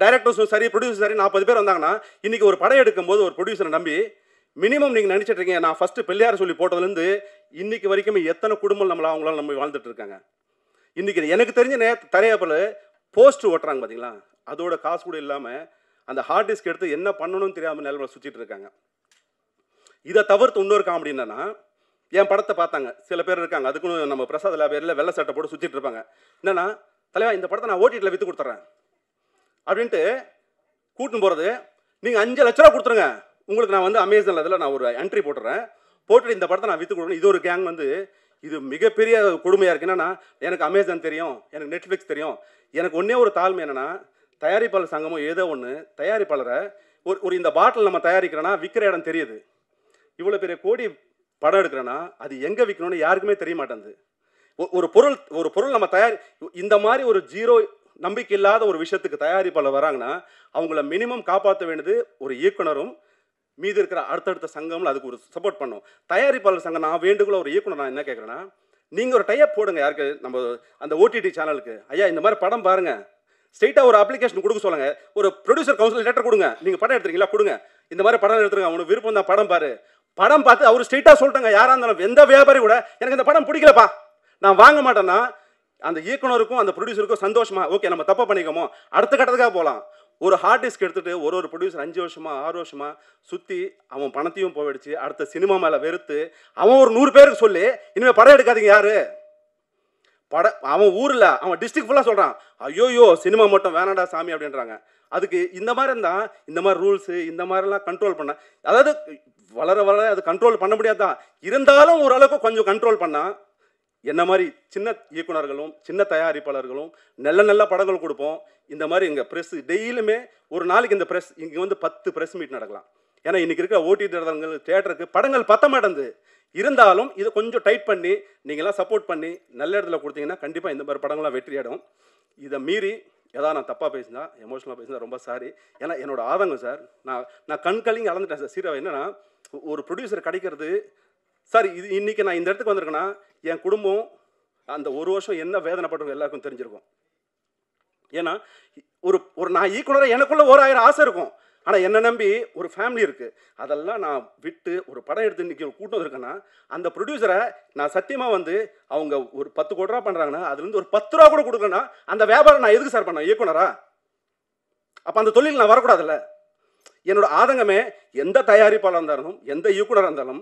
டைரக்டர்ஸும் சரி ப்ரொடியூசர் சரி நாற்பது பேர் வந்தாங்கன்னா இன்றைக்கி ஒரு படம் எடுக்கும்போது ஒரு ப்ரொடியூசரை நம்பி மினிமம் நீங்கள் நினச்சிட்டு இருக்கீங்க. நான் ஃபஸ்ட்டு பிள்ளையார் சொல்லி போட்டதுலேருந்து இன்றைக்கி வரைக்கும் எத்தனை குடும்பம் நம்மள அவங்களால நம்ம வாழ்ந்துட்டு இருக்காங்க. இன்றைக்கி எனக்கு தெரிஞ்ச நே தரையாப்பில் போஸ்ட்டு ஓட்டுறாங்க பார்த்தீங்களா, அதோட காசு கூட இல்லாமல் அந்த ஹார்ட் டிஸ்க் எடுத்து என்ன பண்ணணும்னு தெரியாமல் நிலவில் சுற்றிட்டு இருக்காங்க. இதை தவிர்த்து இன்னொரு காமெடி என்னன்னா, என் படத்தை பார்த்தாங்க சில பேர் இருக்காங்க, அதுக்குன்னு நம்ம பிரசாத் லேபரில் வெள்ளை சட்டை போட்டு சுற்றிட்டு இருப்பாங்க. என்னென்னா தலைவா இந்த படத்தை நான் ஓடிடியில் விற்று கொடுத்துட்றேன் அப்படின்ட்டு கூட்டின்னு போகிறது. நீங்கள் அஞ்சு லட்ச ரூபா கொடுத்துருங்க, உங்களுக்கு நான் வந்து அமேசான் அதில் நான் ஒரு என்ட்ரி போட்டுறேன், போட்டுட்டு இந்த படத்தை நான் விற்று கொடுக்கணும். இது ஒரு கேங் வந்து இது மிகப்பெரிய கொடுமையாக இருக்குது. என்னென்னா எனக்கு அமேசான் தெரியும், எனக்கு நெட்ஃப்ளிக்ஸ் தெரியும். எனக்கு ஒன்றே ஒரு தாழ்மை என்னென்னா, தயாரிப்பாளர் சங்கமும் ஏதோ ஒன்று தயாரிப்பாளரை ஒரு ஒரு இந்த பாட்டில் நம்ம தயாரிக்கிறோன்னா விற்கிற இடம் தெரியுது. இவ்வளோ பெரிய கோடி படம் எடுக்கிறேன்னா அது எங்கே விற்கணும்னு யாருக்குமே தெரிய மாட்டேங்குது. ஒரு பொருள் ஒரு பொருள் நம்ம தயாரி இந்த மாதிரி ஒரு ஜீரோ நம்பிக்கை இல்லாத ஒரு விஷயத்துக்கு தயாரிப்பாளர் வராங்கன்னா அவங்கள மினிமம் காப்பாற்ற வேண்டியது ஒரு இயக்குனரும் மீதி இருக்கிற அடுத்தடுத்த சங்கங்கள் அதுக்கு ஒரு சப்போர்ட் பண்ணும். தயாரிப்பாளர் சங்கம் நான் வேண்டுகோள ஒரு இயக்குனர் நான் என்ன கேட்குறேன்னா, நீங்கள் ஒரு டைப் போடுங்க யாருக்கு நம்ம அந்த ஓடிடி சேனலுக்கு, ஐயா இந்த மாதிரி படம் பாருங்கள், ஸ்ட்ரெயிட்டாக ஒரு அப்ளிகேஷன் கொடுக்க சொல்லுங்கள், ஒரு ப்ரொடியூசர் கவுன்சில் லெட்டர் கொடுங்க, நீங்கள் படம் எடுத்துருக்கீங்களா கொடுங்க, இந்த மாதிரி படம் எடுத்துருங்க, அவனுக்கு விருப்பம் தான் படம் பாரு. படம் பார்த்து அவர் ஸ்ட்ரெயிட்டாக சொல்லிட்டாங்க யாராக இருந்தாலும் எந்த வியாபாரி கூட, எனக்கு இந்த படம் பிடிக்கலப்பா நான் வாங்க மாட்டேன்னா அந்த இயக்குனருக்கும் அந்த ப்ரொடியூசருக்கும் சந்தோஷமா, ஓகே நம்ம தப்பா பண்ணிக்கோமோ அடுத்த கட்டத்துக்காக போகலாம். ஒரு ஆர்டிஸ்ட் எடுத்துகிட்டு ஒரு ஒரு ப்ரொடியூசர் அஞ்சு வருஷமா ஆறு வருஷமா சுற்றி அவன் பணத்தையும் போயிடுச்சு, அடுத்த சினிமா மேலே வெறுத்து அவன் ஒரு நூறு பேருக்கு சொல்லி இனிமேல் படம் எடுக்காதீங்க யாரு பட அவன் ஊரில் அவன் டிஸ்ட்ரிக்ட் ஃபுல்லாக சொல்கிறான், ஐயோயோ சினிமா மட்டும் வேணாடா சாமி அப்படின்றாங்க. அதுக்கு இந்த மாதிரி இருந்தால் இந்த மாதிரி ரூல்ஸு இந்த மாதிரிலாம் கண்ட்ரோல் பண்ண, அதாவது வளர வளர அது கண்ட்ரோல் பண்ண முடியாதான் இருந்தாலும் ஓரளவுக்கு கொஞ்சம் கண்ட்ரோல் பண்ணால் என்ன மாதிரி சின்ன இயக்குனர்களும் சின்ன தயாரிப்பாளர்களும் நல்ல நல்ல படங்கள் கொடுப்போம். இந்த மாதிரி இங்கே ப்ரெஸ் டெய்லியுமே ஒரு நாளைக்கு இந்த ப்ரெஸ் இங்கே வந்து பத்து ப்ரெஸ் மீட் நடக்கலாம். ஏன்னா இன்றைக்கி இருக்கிற ஓடிடி தியேட்டருக்கு படங்கள் பத்த மாட்டேங்குது. இருந்தாலும் இதை கொஞ்சம் டைட் பண்ணி நீங்கள்லாம் சப்போர்ட் பண்ணி நல்ல இடத்துல கொடுத்தீங்கன்னா கண்டிப்பாக இந்த மாதிரி படங்கள்லாம் வெற்றி ஆடும். இதை மீறி ஏதாவது நான் தப்பாக பேசினா எமோஷனலாக பேசினா ரொம்ப சாரி, ஏன்னா என்னோடய ஆதங்கம் சார், நான் நான் கண் கலிங்க அளந்துட்டேன் சார். சீராக என்னென்னா ஒரு ப்ரொடியூசர் கிடைக்கிறது சார், இது இன்றைக்கி நான் இந்த இடத்துக்கு வந்திருக்கேன்னா என் குடும்பம் அந்த ஒரு வருஷம் என்ன வேதனைப்பட்டவங்க எல்லாருக்கும் தெரிஞ்சிருக்கும். ஏன்னா ஒரு ஒரு நான் ஈக்குவலராக எனக்குள்ளே ஒரு ஆயிரம் ஆசை இருக்கும், ஆனால் என்னை நம்பி ஒரு ஃபேமிலி இருக்குது, அதெல்லாம் நான் விட்டு ஒரு படம் எடுத்து இன்றைக்கி ஒரு கூட்டம் இருக்கேன்னா அந்த ப்ரொடியூசரை நான் சத்தியமாக வந்து அவங்க ஒரு பத்து கோடி ரூபா பண்ணுறாங்கன்னா அதுலேருந்து ஒரு பத்து ரூபா கூட கொடுக்கணும்னா அந்த வியாபாரம் நான் எதுக்கு சார் பண்ணேன் இயக்குனரா, அப்போ அந்த தொழில் நான் வரக்கூடாதுல்ல. என்னோடய ஆதங்கமே எந்த தயாரிப்பாளராக இருந்தாலும் எந்த இயக்குனராக இருந்தாலும்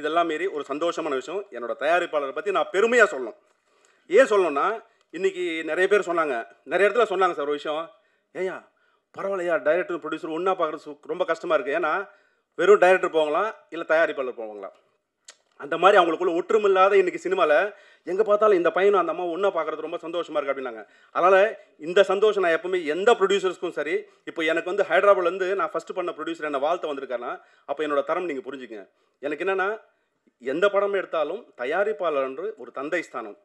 இதெல்லாம் மீறி ஒரு சந்தோஷமான விஷயம், என்னோடய தயாரிப்பாளரை பற்றி நான் பெருமையாக சொல்லணும். ஏன் சொல்லணும்னா இன்றைக்கி நிறைய பேர் சொன்னாங்க, நிறைய இடத்துல சொன்னாங்க சார் ஒரு விஷயம், ஏயா பரவாயில்லையா டைரக்டர் ப்ரொடியூசர் ஒன்றா பார்க்குறது ரொம்ப கஷ்டமாக இருக்குது, ஏன்னா வெறும் டைரக்டர் போவாங்களா இல்லை தயாரிப்பாளர் போவாங்களா, அந்த மாதிரி அவங்களுக்குள்ள ஒற்றுமை இல்லாத இன்றைக்கி சினிமாவில் எங்கே பார்த்தாலும் இந்த பையனும் அந்த அம்மா ஒன்றா பார்க்குறது ரொம்ப சந்தோஷமாக இருக்குது அப்படின்னாங்க. அதனால் இந்த சந்தோஷம் நான் எப்பவுமே எந்த ப்ரொடியூசர்ஸ்க்கும் சரி, இப்போ எனக்கு வந்து ஹைதராபாத்லேருந்து நான் ஃபஸ்ட்டு பண்ண ப்ரொடியூசர் என்னை வாழ்த்து வந்திருக்கேன்னா அப்போ என்னோடய தரம் நீங்கள் புரிஞ்சுக்கங்க. எனக்கு என்னென்னா எந்த படம் எடுத்தாலும் தயாரிப்பாளர் என்று ஒரு தந்தை ஸ்தானம்,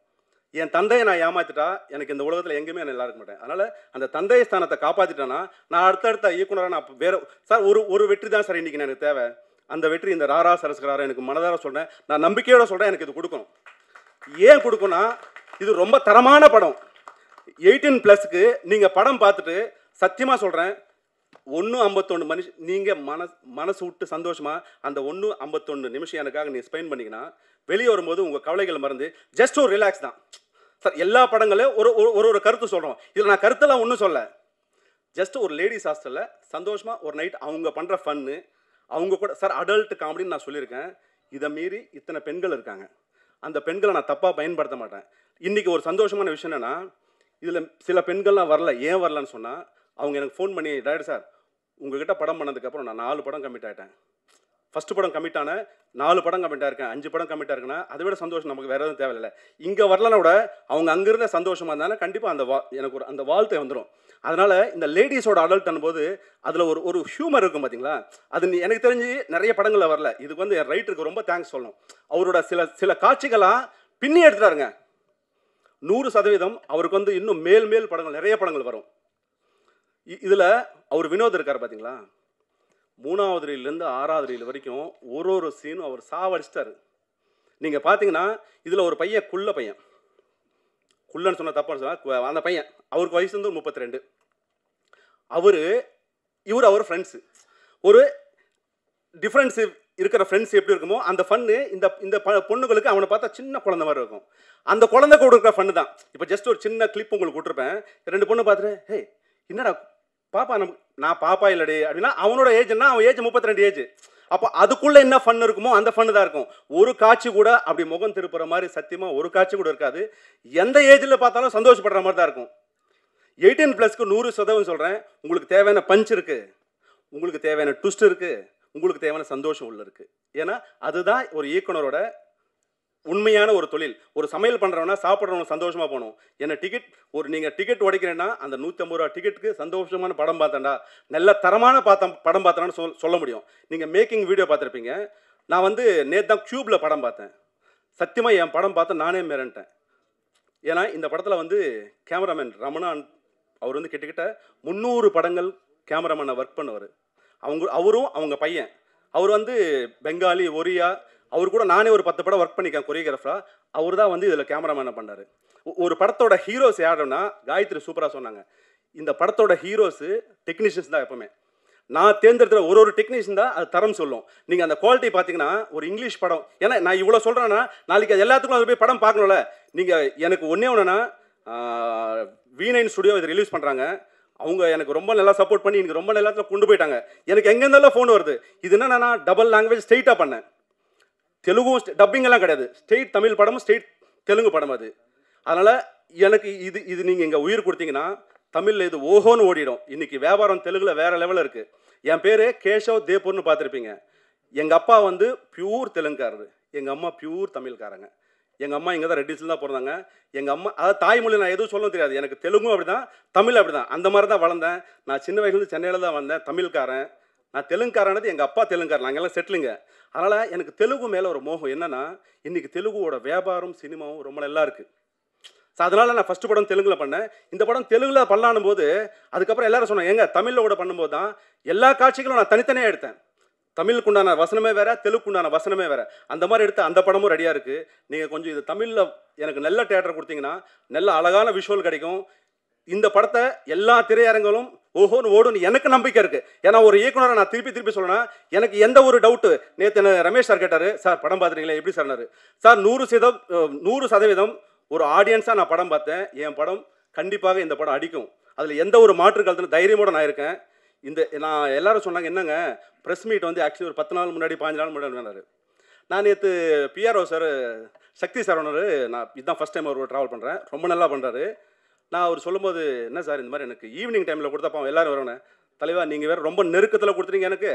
என் தந்தையை நான் ஏமாற்றிட்டா எனக்கு இந்த உலகத்தில் எங்கேயுமே நல்லா இருக்க மாட்டேன். அதனால் அந்த தந்தை ஸ்தானத்தை காப்பாற்றிட்டேன்னா நான் அடுத்தடுத்த இயக்குனராக நான் வேறு சார் ஒரு ஒரு வெற்றி தான் சார் இன்றைக்கி எனக்கு தேவை. அந்த வெற்றி இந்த ராரா சரஸ்கு ராரா எனக்கு மனதார சொல்கிறேன், நான் நம்பிக்கையோட சொல்கிறேன், எனக்கு இது கொடுக்கணும். ஏன் கொடுக்கணும்னா இது ரொம்ப தரமான படம். எயிட்டீன் ப்ளஸ்க்கு நீங்கள் படம் பார்த்துட்டு சத்தியமாக சொல்கிறேன் ஒன்று ஐம்பத்தொன்று மனுஷ நீங்கள் மன மனசு விட்டு சந்தோஷமாக அந்த ஒன்று ஐம்பத்தொன்று நிமிஷம் எனக்காக நீங்கள் ஸ்பெண்ட் பண்ணிங்கன்னா வெளியே வரும்போது உங்கள் கவலைகள் மறந்து ஜஸ்ட் ஒரு ரிலாக்ஸ் தான் சார். எல்லா படங்களையும் ஒரு ஒரு ஒரு கருத்து சொல்கிறோம், இதில் நான் கருத்தெல்லாம் ஒன்றும் சொல்ல, ஜஸ்ட் ஒரு லேடிஸ் ஹாஸ்டலில் சந்தோஷமாக ஒரு நைட் அவங்க பண்ணுற ஃபன்னு அவங்க கூட சார் அடல்ட் காமெடின்னு நான் சொல்லியிருக்கேன். இதை மீறி இத்தனை பெண்கள் இருக்காங்க, அந்த பெண்களை நான் தப்பாக பயன்படுத்த மாட்டேன். இன்றைக்கி ஒரு சந்தோஷமான விஷயம் என்னென்னா இதில் சில பெண்கள்லாம் வரல, ஏன் வரலன்னு சொன்னால் அவங்க எனக்கு ஃபோன் பண்ணி டைரக்டர் சார் உங்கள்கிட்ட படம் பண்ணதுக்கப்புறம் நான் நாலு படம் கமிட் ஆகிட்டேன், ஃபஸ்ட்டு படம் கமிட் ஆனேன் நாலு படம் கமிட்டாக இருக்கேன் அஞ்சு படம் கமிட்டாக இருக்குன்னா அதை விட சந்தோஷம் நமக்கு வேறு எதுவும் தேவையில்லை. இங்கே வரலன்னா கூட அவங்க அங்கேருந்த சந்தோஷமாக இருந்தாலும் கண்டிப்பாக அந்த வா எனக்கு ஒரு அந்த வாழ்த்தை வந்துடும். அதனால் இந்த லேடிஸோட அடல்ட் பண்ணும்போது அதில் ஒரு ஒரு ஹியூமர் இருக்கும் பார்த்தீங்களா, அது எனக்கு தெரிஞ்சு நிறைய படங்களில் வரல. இதுக்கு வந்து என் ரைட்டருக்கு ரொம்ப தேங்க்ஸ் சொல்லணும், அவரோட சில சில காட்சிகளாக பின்னி எடுத்துட்டாருங்க நூறு சதவீதம். அவருக்கு வந்து இன்னும் மேல் மேல் படங்கள் நிறைய படங்கள் வரும். இதில் அவர் வினோத் இருக்கார் பார்த்தீங்களா, மூணாவது ரீல்லேருந்து ஆறாவது ரீல் வரைக்கும் ஒரு ஒரு சீனும் அவர் சாவடிச்சிட்டார். நீங்கள் பார்த்தீங்கன்னா இதில் ஒரு பையன் குள்ள பையன் குள்ளன்னு சொன்ன தப்பான்னு சொன்னால் அந்த பையன் அவருக்கு வயசு வந்து முப்பத்தி ரெண்டு, அவர் இவர் அவர் ஃப்ரெண்ட்ஸு ஒரு டிஃப்ரென்ஸு இருக்கிற ஃப்ரெண்ட்ஸ் எப்படி இருக்குமோ அந்த ஃபன்னு இந்த இந்த பொண்ணுகளுக்கு அவனை பார்த்தா சின்ன குழந்தை மாதிரி இருக்கும், அந்த குழந்தை கூட இருக்கிற ஃபன்னு தான். இப்போ ஜஸ்ட் ஒரு சின்ன கிளிப் உங்களுக்கு விட்டுருப்பேன், ரெண்டு பொண்ணு பார்த்துட்டு ஹே என்னடா பாப்பா நம்ம நான் பாப்பா இல்லடி அப்படின்னா அவனோட ஏஜ்னா அவன் ஏஜ் முப்பத்தி ரெண்டு ஏஜ், அப்போ அதுக்குள்ளே என்ன ஃபன் இருக்குமோ அந்த ஃபன்னு தான் இருக்கும். ஒரு காட்சி கூட அப்படி முகம் திருப்புற மாதிரி சத்தியமாக ஒரு காட்சி கூட இருக்காது, எந்த ஏஜில் பார்த்தாலும் சந்தோஷப்படுற மாதிரி தான் இருக்கும். எயிட்டீன் ப்ளஸ்க்கு நூறு சதவீதம் சொல்கிறேன், உங்களுக்கு தேவையான பஞ்ச் இருக்குது, உங்களுக்கு தேவையான ட்விஸ்ட் இருக்குது, உங்களுக்கு தேவையான சந்தோஷம் உள்ள இருக்குது. ஏன்னா அதுதான் ஒரு இயக்குனரோட உண்மையான ஒரு தொழில். ஒரு சமையல் பண்ணுறவனா சாப்பிட்றவங்க சந்தோஷமாக போகணும். ஏன்னா டிக்கெட் ஒரு நீங்கள் டிக்கெட் உடைக்கிறேன்னா அந்த நூற்றி ஐம்பது ரூபா டிக்கெட்டுக்கு சந்தோஷமான படம் பார்த்தேன்டா, நல்ல தரமான பார்த்தா படம் பார்த்தேன்னு சொல் சொல்ல முடியும். நீங்கள் மேக்கிங் வீடியோ பார்த்துருப்பீங்க. நான் வந்து நேற்று தான் க்யூப்பில் படம் பார்த்தேன். சத்தியமாக என் படம் பார்த்து நானே மிரண்டேன். ஏன்னா இந்த படத்தில் வந்து கேமராமேன் ரமணான் அவர் வந்து கிட்டக்கிட்ட முந்நூறு படங்கள் கேமராமேனை ஒர்க் பண்ணுவார். அவங்க அவரும் அவங்க பையன் அவர் வந்து பெங்காலி ஒரியா அவர் கூட நானே ஒரு பத்து படம் ஒர்க் பண்ணிக்கேன் கொரியோகிராஃபராக. அவர் தான் வந்து இதில் கேமராமேனை பண்ணார். ஒரு படத்தோட ஹீரோஸ் யாருன்னா காயத்ரி சூப்பராக சொன்னாங்க, இந்த படத்தோட ஹீரோஸு டெக்னீஷியன்ஸ் தான். எப்போவுமே நான் தேர்ந்தெடுக்கிற ஒரு ஒரு டெக்னீஷியன் தான் அது தரம் சொல்லும். நீங்கள் அந்த குவாலிட்டி பார்த்தீங்கன்னா ஒரு இங்கிலீஷ் படம், ஏன்னா நான் இவ்வளோ சொல்கிறேன்னா நாளைக்கு அது எல்லாத்துக்கும் அது போய் படம் பார்க்கணும்ல. நீங்கள் எனக்கு ஒன்றே ஒன்றுனா வீணைன் ஸ்டுடியோ இது ரிலீஸ் பண்ணுறாங்க, அவங்க எனக்கு ரொம்ப நல்லா சப்போர்ட் பண்ணி எனக்கு ரொம்ப நல்லா கொண்டு போயிட்டாங்க. எனக்கு எங்கேருந்தாலும் ஃபோன் வருது. இது என்னன்னா நான் டபுள் லாங்குவேஜ் ஸ்ட்ரெயிட்டாக பண்ணேன். தெலுங்கும் டப்பிங்கெல்லாம் கிடையாது, ஸ்ட்ரெயிட் தமிழ் படமும் ஸ்ட்ரெயிட் தெலுங்கு படம் அது. அதனால் எனக்கு இது இது நீங்கள் இங்கே உயிர் கொடுத்தீங்கன்னா தமிழில் இது ஓஹோன்னு ஓடிடும். இன்றைக்கி வியாபாரம் தெலுங்கில் வேறு லெவலில் இருக்குது. என் பேர் கேஷவ் தேப்பூர்னு பார்த்துருப்பீங்க. எங்கள் அப்பா வந்து பியூர் தெலுங்குக்காரரு, எங்கள் அம்மா பியூர் தமிழ்காரங்க. எங்கள் அம்மா இங்கே தான் ரெட்டிஸில் தான் பிறந்தாங்க. எங்கள் அம்மா அதாவது தாய்மொழி நான் எதுவும் சொல்லவும் தெரியாது. எனக்கு தெலுங்கும் அப்படி தான், தமிழ் அப்படி தான், அந்த மாதிரி தான் வளர்ந்தேன். நான் சின்ன வயசுலேருந்து சென்னையில் தான் வந்தேன். தமிழ்காரன் நான், தெலுங்குக்காரனது எங்கள் அப்பா தெலுங்குக்காரன், நாங்கள்லாம் செட்டிலுங்க. அதனால் எனக்கு தெலுங்கு மேலே ஒரு மோகம். என்னென்னா இன்றைக்கி தெலுங்கோட வியாபாரம் சினிமாவும் ரொம்ப நல்லா இருக்குது. ஸோ அதனால் நான் ஃபஸ்ட்டு படம் தெலுங்கில் பண்ணேன். இந்த படம் தெலுங்கில் பண்ணலான்னு போது அதுக்கப்புறம் எல்லோரும் சொன்னாங்க, எங்கள் தமிழில் கூட பண்ணும்போது தான் எல்லா காட்சிகளும் நான் தனித்தனியாக எடுத்தேன். தமிழுக்குண்டான வசனமே வேறு, தெலுங்குண்டான வசனமே வேறு, அந்த மாதிரி எடுத்து அந்த படமும் ரெடியாக இருக்குது. நீங்கள் கொஞ்சம் இது தமிழில் எனக்கு நல்ல தேட்டர் கொடுத்தீங்கன்னா நல்ல அழகான விஷுவல் கிடைக்கும். இந்த படத்தை எல்லா திரையரங்களும் ஓஹோன்னு ஓடுன்னு எனக்கு நம்பிக்கை இருக்குது. ஏன்னா ஒரு இயக்குனரை நான் திருப்பி திருப்பி சொல்லணும்னா எனக்கு எந்த ஒரு டவுட்டு. நேற்று ரமேஷ் சார் கேட்டார், சார் படம் பார்த்துருக்கீங்களா எப்படி சார்னாரு. சார் நூறு சதம் நூறு சதவீதம் ஒரு ஆடியன்ஸாக நான் படம் பார்த்தேன். என் படம் கண்டிப்பாக இந்த படம் அடிக்கும், அதில் எந்த ஒரு மாற்று கருத்து தைரியமோடு நான் இருக்கேன். இந்த நான் எல்லோரும் சொன்னாங்க, என்னங்க ப்ரெஸ் மீட் வந்து ஆக்சுவலி ஒரு பத்து நாள் முன்னாடி பாஞ்சு நாள் முன்னாடி வேணார். நான் நேற்று பிஆர்ஓ சார் சக்தி சார் ஒன்று, நான் இதுதான் ஃபஸ்ட் டைம் அவர் ட்ராவல் பண்ணுறேன், ரொம்ப நல்லா பண்ணுறாரு. நான் அவர் சொல்லும்போது, என்ன சார் இந்த மாதிரி எனக்கு ஈவினிங் டைமில் கொடுத்தப்போ எல்லோரும் வரணும். தலைவா நீங்கள் வேறு ரொம்ப நெருக்கத்தில் கொடுத்துருங்க. எனக்கு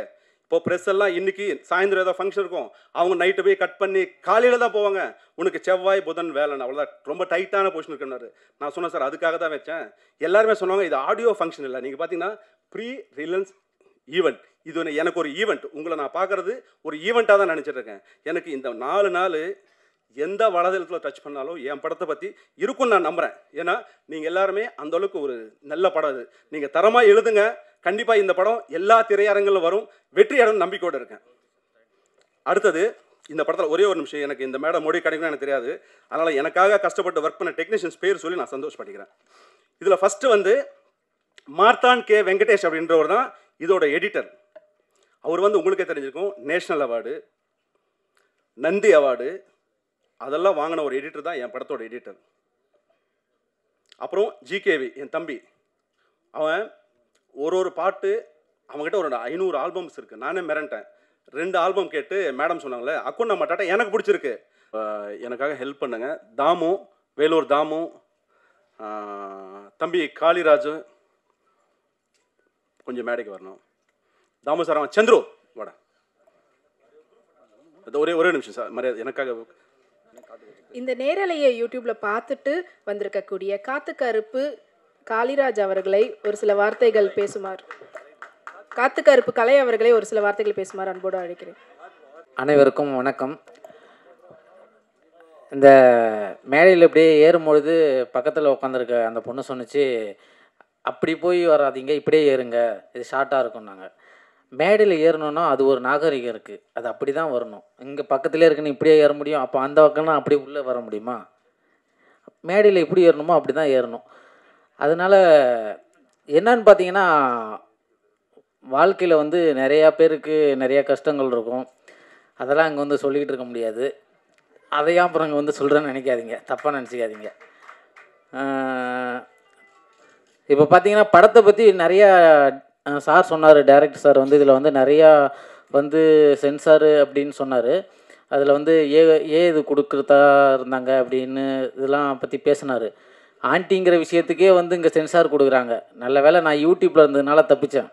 இப்போ ப்ரெஸ் எல்லாம் இன்றைக்கி சாயந்தரம் ஏதாவது ஃபங்க்ஷன் இருக்கும், அவங்க நைட்டு போய் கட் பண்ணி காலையில் தான் போவாங்க. உனக்கு செவ்வாய் புதன் வேலைன்னு அவ்வளோதான், ரொம்ப டைட்டான பொசிஷன் இருக்குன்னாரு. நான் சொன்னேன் சார் அதுக்காக தான் வச்சேன். எல்லாருமே சொன்னாங்க இது ஆடியோ ஃபங்க்ஷன் இல்லை, நீங்கள் பார்த்தீங்கன்னா ப்ரீ ரிலன்ஸ் ஈவெண்ட். இது எனக்கு ஒரு ஈவெண்ட், உங்களை நான் பார்க்குறது ஒரு ஈவெண்ட்டாக தான் நினச்சிட்ருக்கேன். எனக்கு இந்த நாலு நாள் எந்த வலைதளத்தில் டச் பண்ணாலும் என் படத்தை பற்றி இருக்கும்னு நான் நம்புகிறேன். ஏன்னா நீங்கள் எல்லாருமே அந்தளவுக்கு ஒரு நல்ல படம் அது. நீங்கள் தரமாக எழுதுங்க, கண்டிப்பாக இந்த படம் எல்லா திரையரங்களிலும் வரும், வெற்றி அடையும் நம்பிக்கையோடு இருக்கேன். அடுத்தது இந்த படத்தில் ஒரே ஒரு நிமிஷம், எனக்கு இந்த மேடம் மொழி கிடைக்கும்னு எனக்கு தெரியாது, அதனால் எனக்காக கஷ்டப்பட்டு ஒர்க் பண்ண டெக்னீஷியன்ஸ் பேர் சொல்லி நான் சந்தோஷப்பட்டுக்கிறேன். இதில் ஃபஸ்ட்டு வந்து மார்த்தான் கே வெங்கடேஷ் அப்படின்றவர் தான் இதோட எடிட்டர். அவர் வந்து உங்களுக்கே தெரிஞ்சிருக்கும், நேஷ்னல் அவார்டு நந்தி அவார்டு அதெல்லாம் வாங்கின ஒரு எடிட்டர் தான் என் படத்தோட எடிட்டர். அப்புறம் ஜிகேவி என் தம்பி, அவன் ஒரு ஒரு பாட்டு அவங்ககிட்ட ஒரு ஐநூறு ஆல்பம்ஸ் இருக்குது. நானே மிரண்டேன். ரெண்டு ஆல்பம் கேட்டு மேடம் சொன்னாங்களே ஹக்குனா மட்டாட்டா எனக்கு பிடிச்சிருக்கு, எனக்காக ஹெல்ப் பண்ணுங்க. தாமு வேலூர் தாமு, தம்பி காளிராஜு கொஞ்சம் மேடைக்கு வரணும். தாமு சார் அவன் சந்துரு வாடா, ஒரே ஒரே நிமிஷம் சார் மரியாதை எனக்காக. இந்த நேரலையை யூடியூப்பில் பார்த்துட்டு வந்திருக்கக்கூடிய காத்து கருப்பு காளிராஜ் அவர்களை ஒரு சில வார்த்தைகள் பேசுமாறு, காத்து கருப்பு கலை அவர்களை ஒரு சில வார்த்தைகள் பேசுமாறு அன்போடு அழைக்கிறேன். அனைவருக்கும் வணக்கம். இந்த மேடையில் இப்படியே ஏறும்பொழுது பக்கத்தில் உட்காந்துருக்க அந்த பொண்ணு சொன்னிச்சு, அப்படி போய் வராதிங்க இப்படியே ஏறுங்க இது ஷார்ட்டாக இருக்கும். நாங்கள் மேடையில் ஏறணுன்னா அது ஒரு நாகரிகம் இருக்குது, அது அப்படி தான் வரணும். இங்கே பக்கத்துலேயே இருக்குன்னு இப்படியே ஏற முடியும், அப்போ அந்த பக்கம்னா அப்படியே உள்ளே வர முடியுமா? மேடையில் இப்படி ஏறணுமோ அப்படி தான் ஏறணும். அதனால் என்னன்னு பார்த்தீங்கன்னா வாழ்க்கையில் வந்து நிறையா பேருக்கு நிறையா கஷ்டங்கள் இருக்கும், அதெல்லாம் அங்கே வந்து சொல்லிக்கிட்டு இருக்க முடியாது. அதையும் அப்புறம் அங்கே வந்து சொல்கிறேன்னு நினைக்காதீங்க, தப்பாக நினச்சிக்காதீங்க. இப்போ பார்த்தீங்கன்னா படத்தை பற்றி நிறையா சார் சொன்னார், டைரக்டர் சார் வந்து இதில் வந்து நிறையா வந்து சென்சாரு அப்படின்னு சொன்னார். அதில் வந்து ஏ ஏ இது கொடுக்குறதா இருந்தாங்க அப்படின்னு இதெல்லாம் பற்றி பேசினார். ஆண்டிங்கிற விஷயத்துக்கே வந்து இங்கே சென்சார் கொடுக்குறாங்க. நல்ல வேளை நான் யூடியூப்பில் இருந்ததுனால தப்பித்தேன்.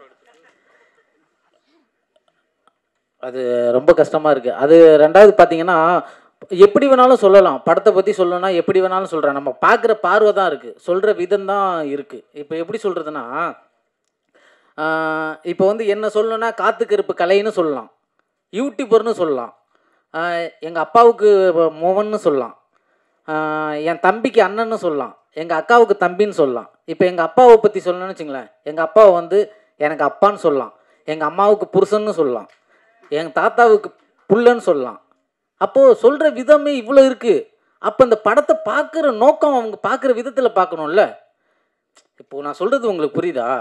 அது ரொம்ப கஷ்டமாக இருக்குது. அது ரெண்டாவது பார்த்தீங்கன்னா எப்படி வேணாலும் சொல்லலாம், படத்தை பற்றி சொல்லணும்னா எப்படி வேணாலும் சொல்கிறேன், நம்ம பார்க்குற பார்வை தான் இருக்குது, சொல்கிற விதம் தான் இருக்குது. இப்போ எப்படி சொல்கிறதுனா, இப்போ வந்து என்ன சொல்லணும்னா காத்து கருப்பு கலைன்னு சொல்லலாம், யூடியூபர்னு சொல்லலாம், எங்கள் அப்பாவுக்கு மோகன்னு சொல்லலாம், என் தம்பிக்கு அண்ணன்னு சொல்லலாம், எங்கள் அக்காவுக்கு தம்பின்னு சொல்லலாம். இப்போ எங்கள் அப்பாவை பற்றி சொல்லணும்னு வச்சுங்களேன், எங்கள் அப்பாவை வந்து எனக்கு அப்பான்னு சொல்லலாம், எங்கள் அம்மாவுக்கு புருஷன்னு சொல்லலாம், எங்கள் தாத்தாவுக்கு புள்ளன்னு சொல்லலாம். அப்போது சொல்கிற விதமே இவ்வளோ இருக்குது. அப்போ அந்த படத்தை பார்க்குற நோக்கம் அவங்க பார்க்குற விதத்தில் பார்க்கணும்ல. இப்போது நான் சொல்கிறது உங்களுக்கு புரியுதா?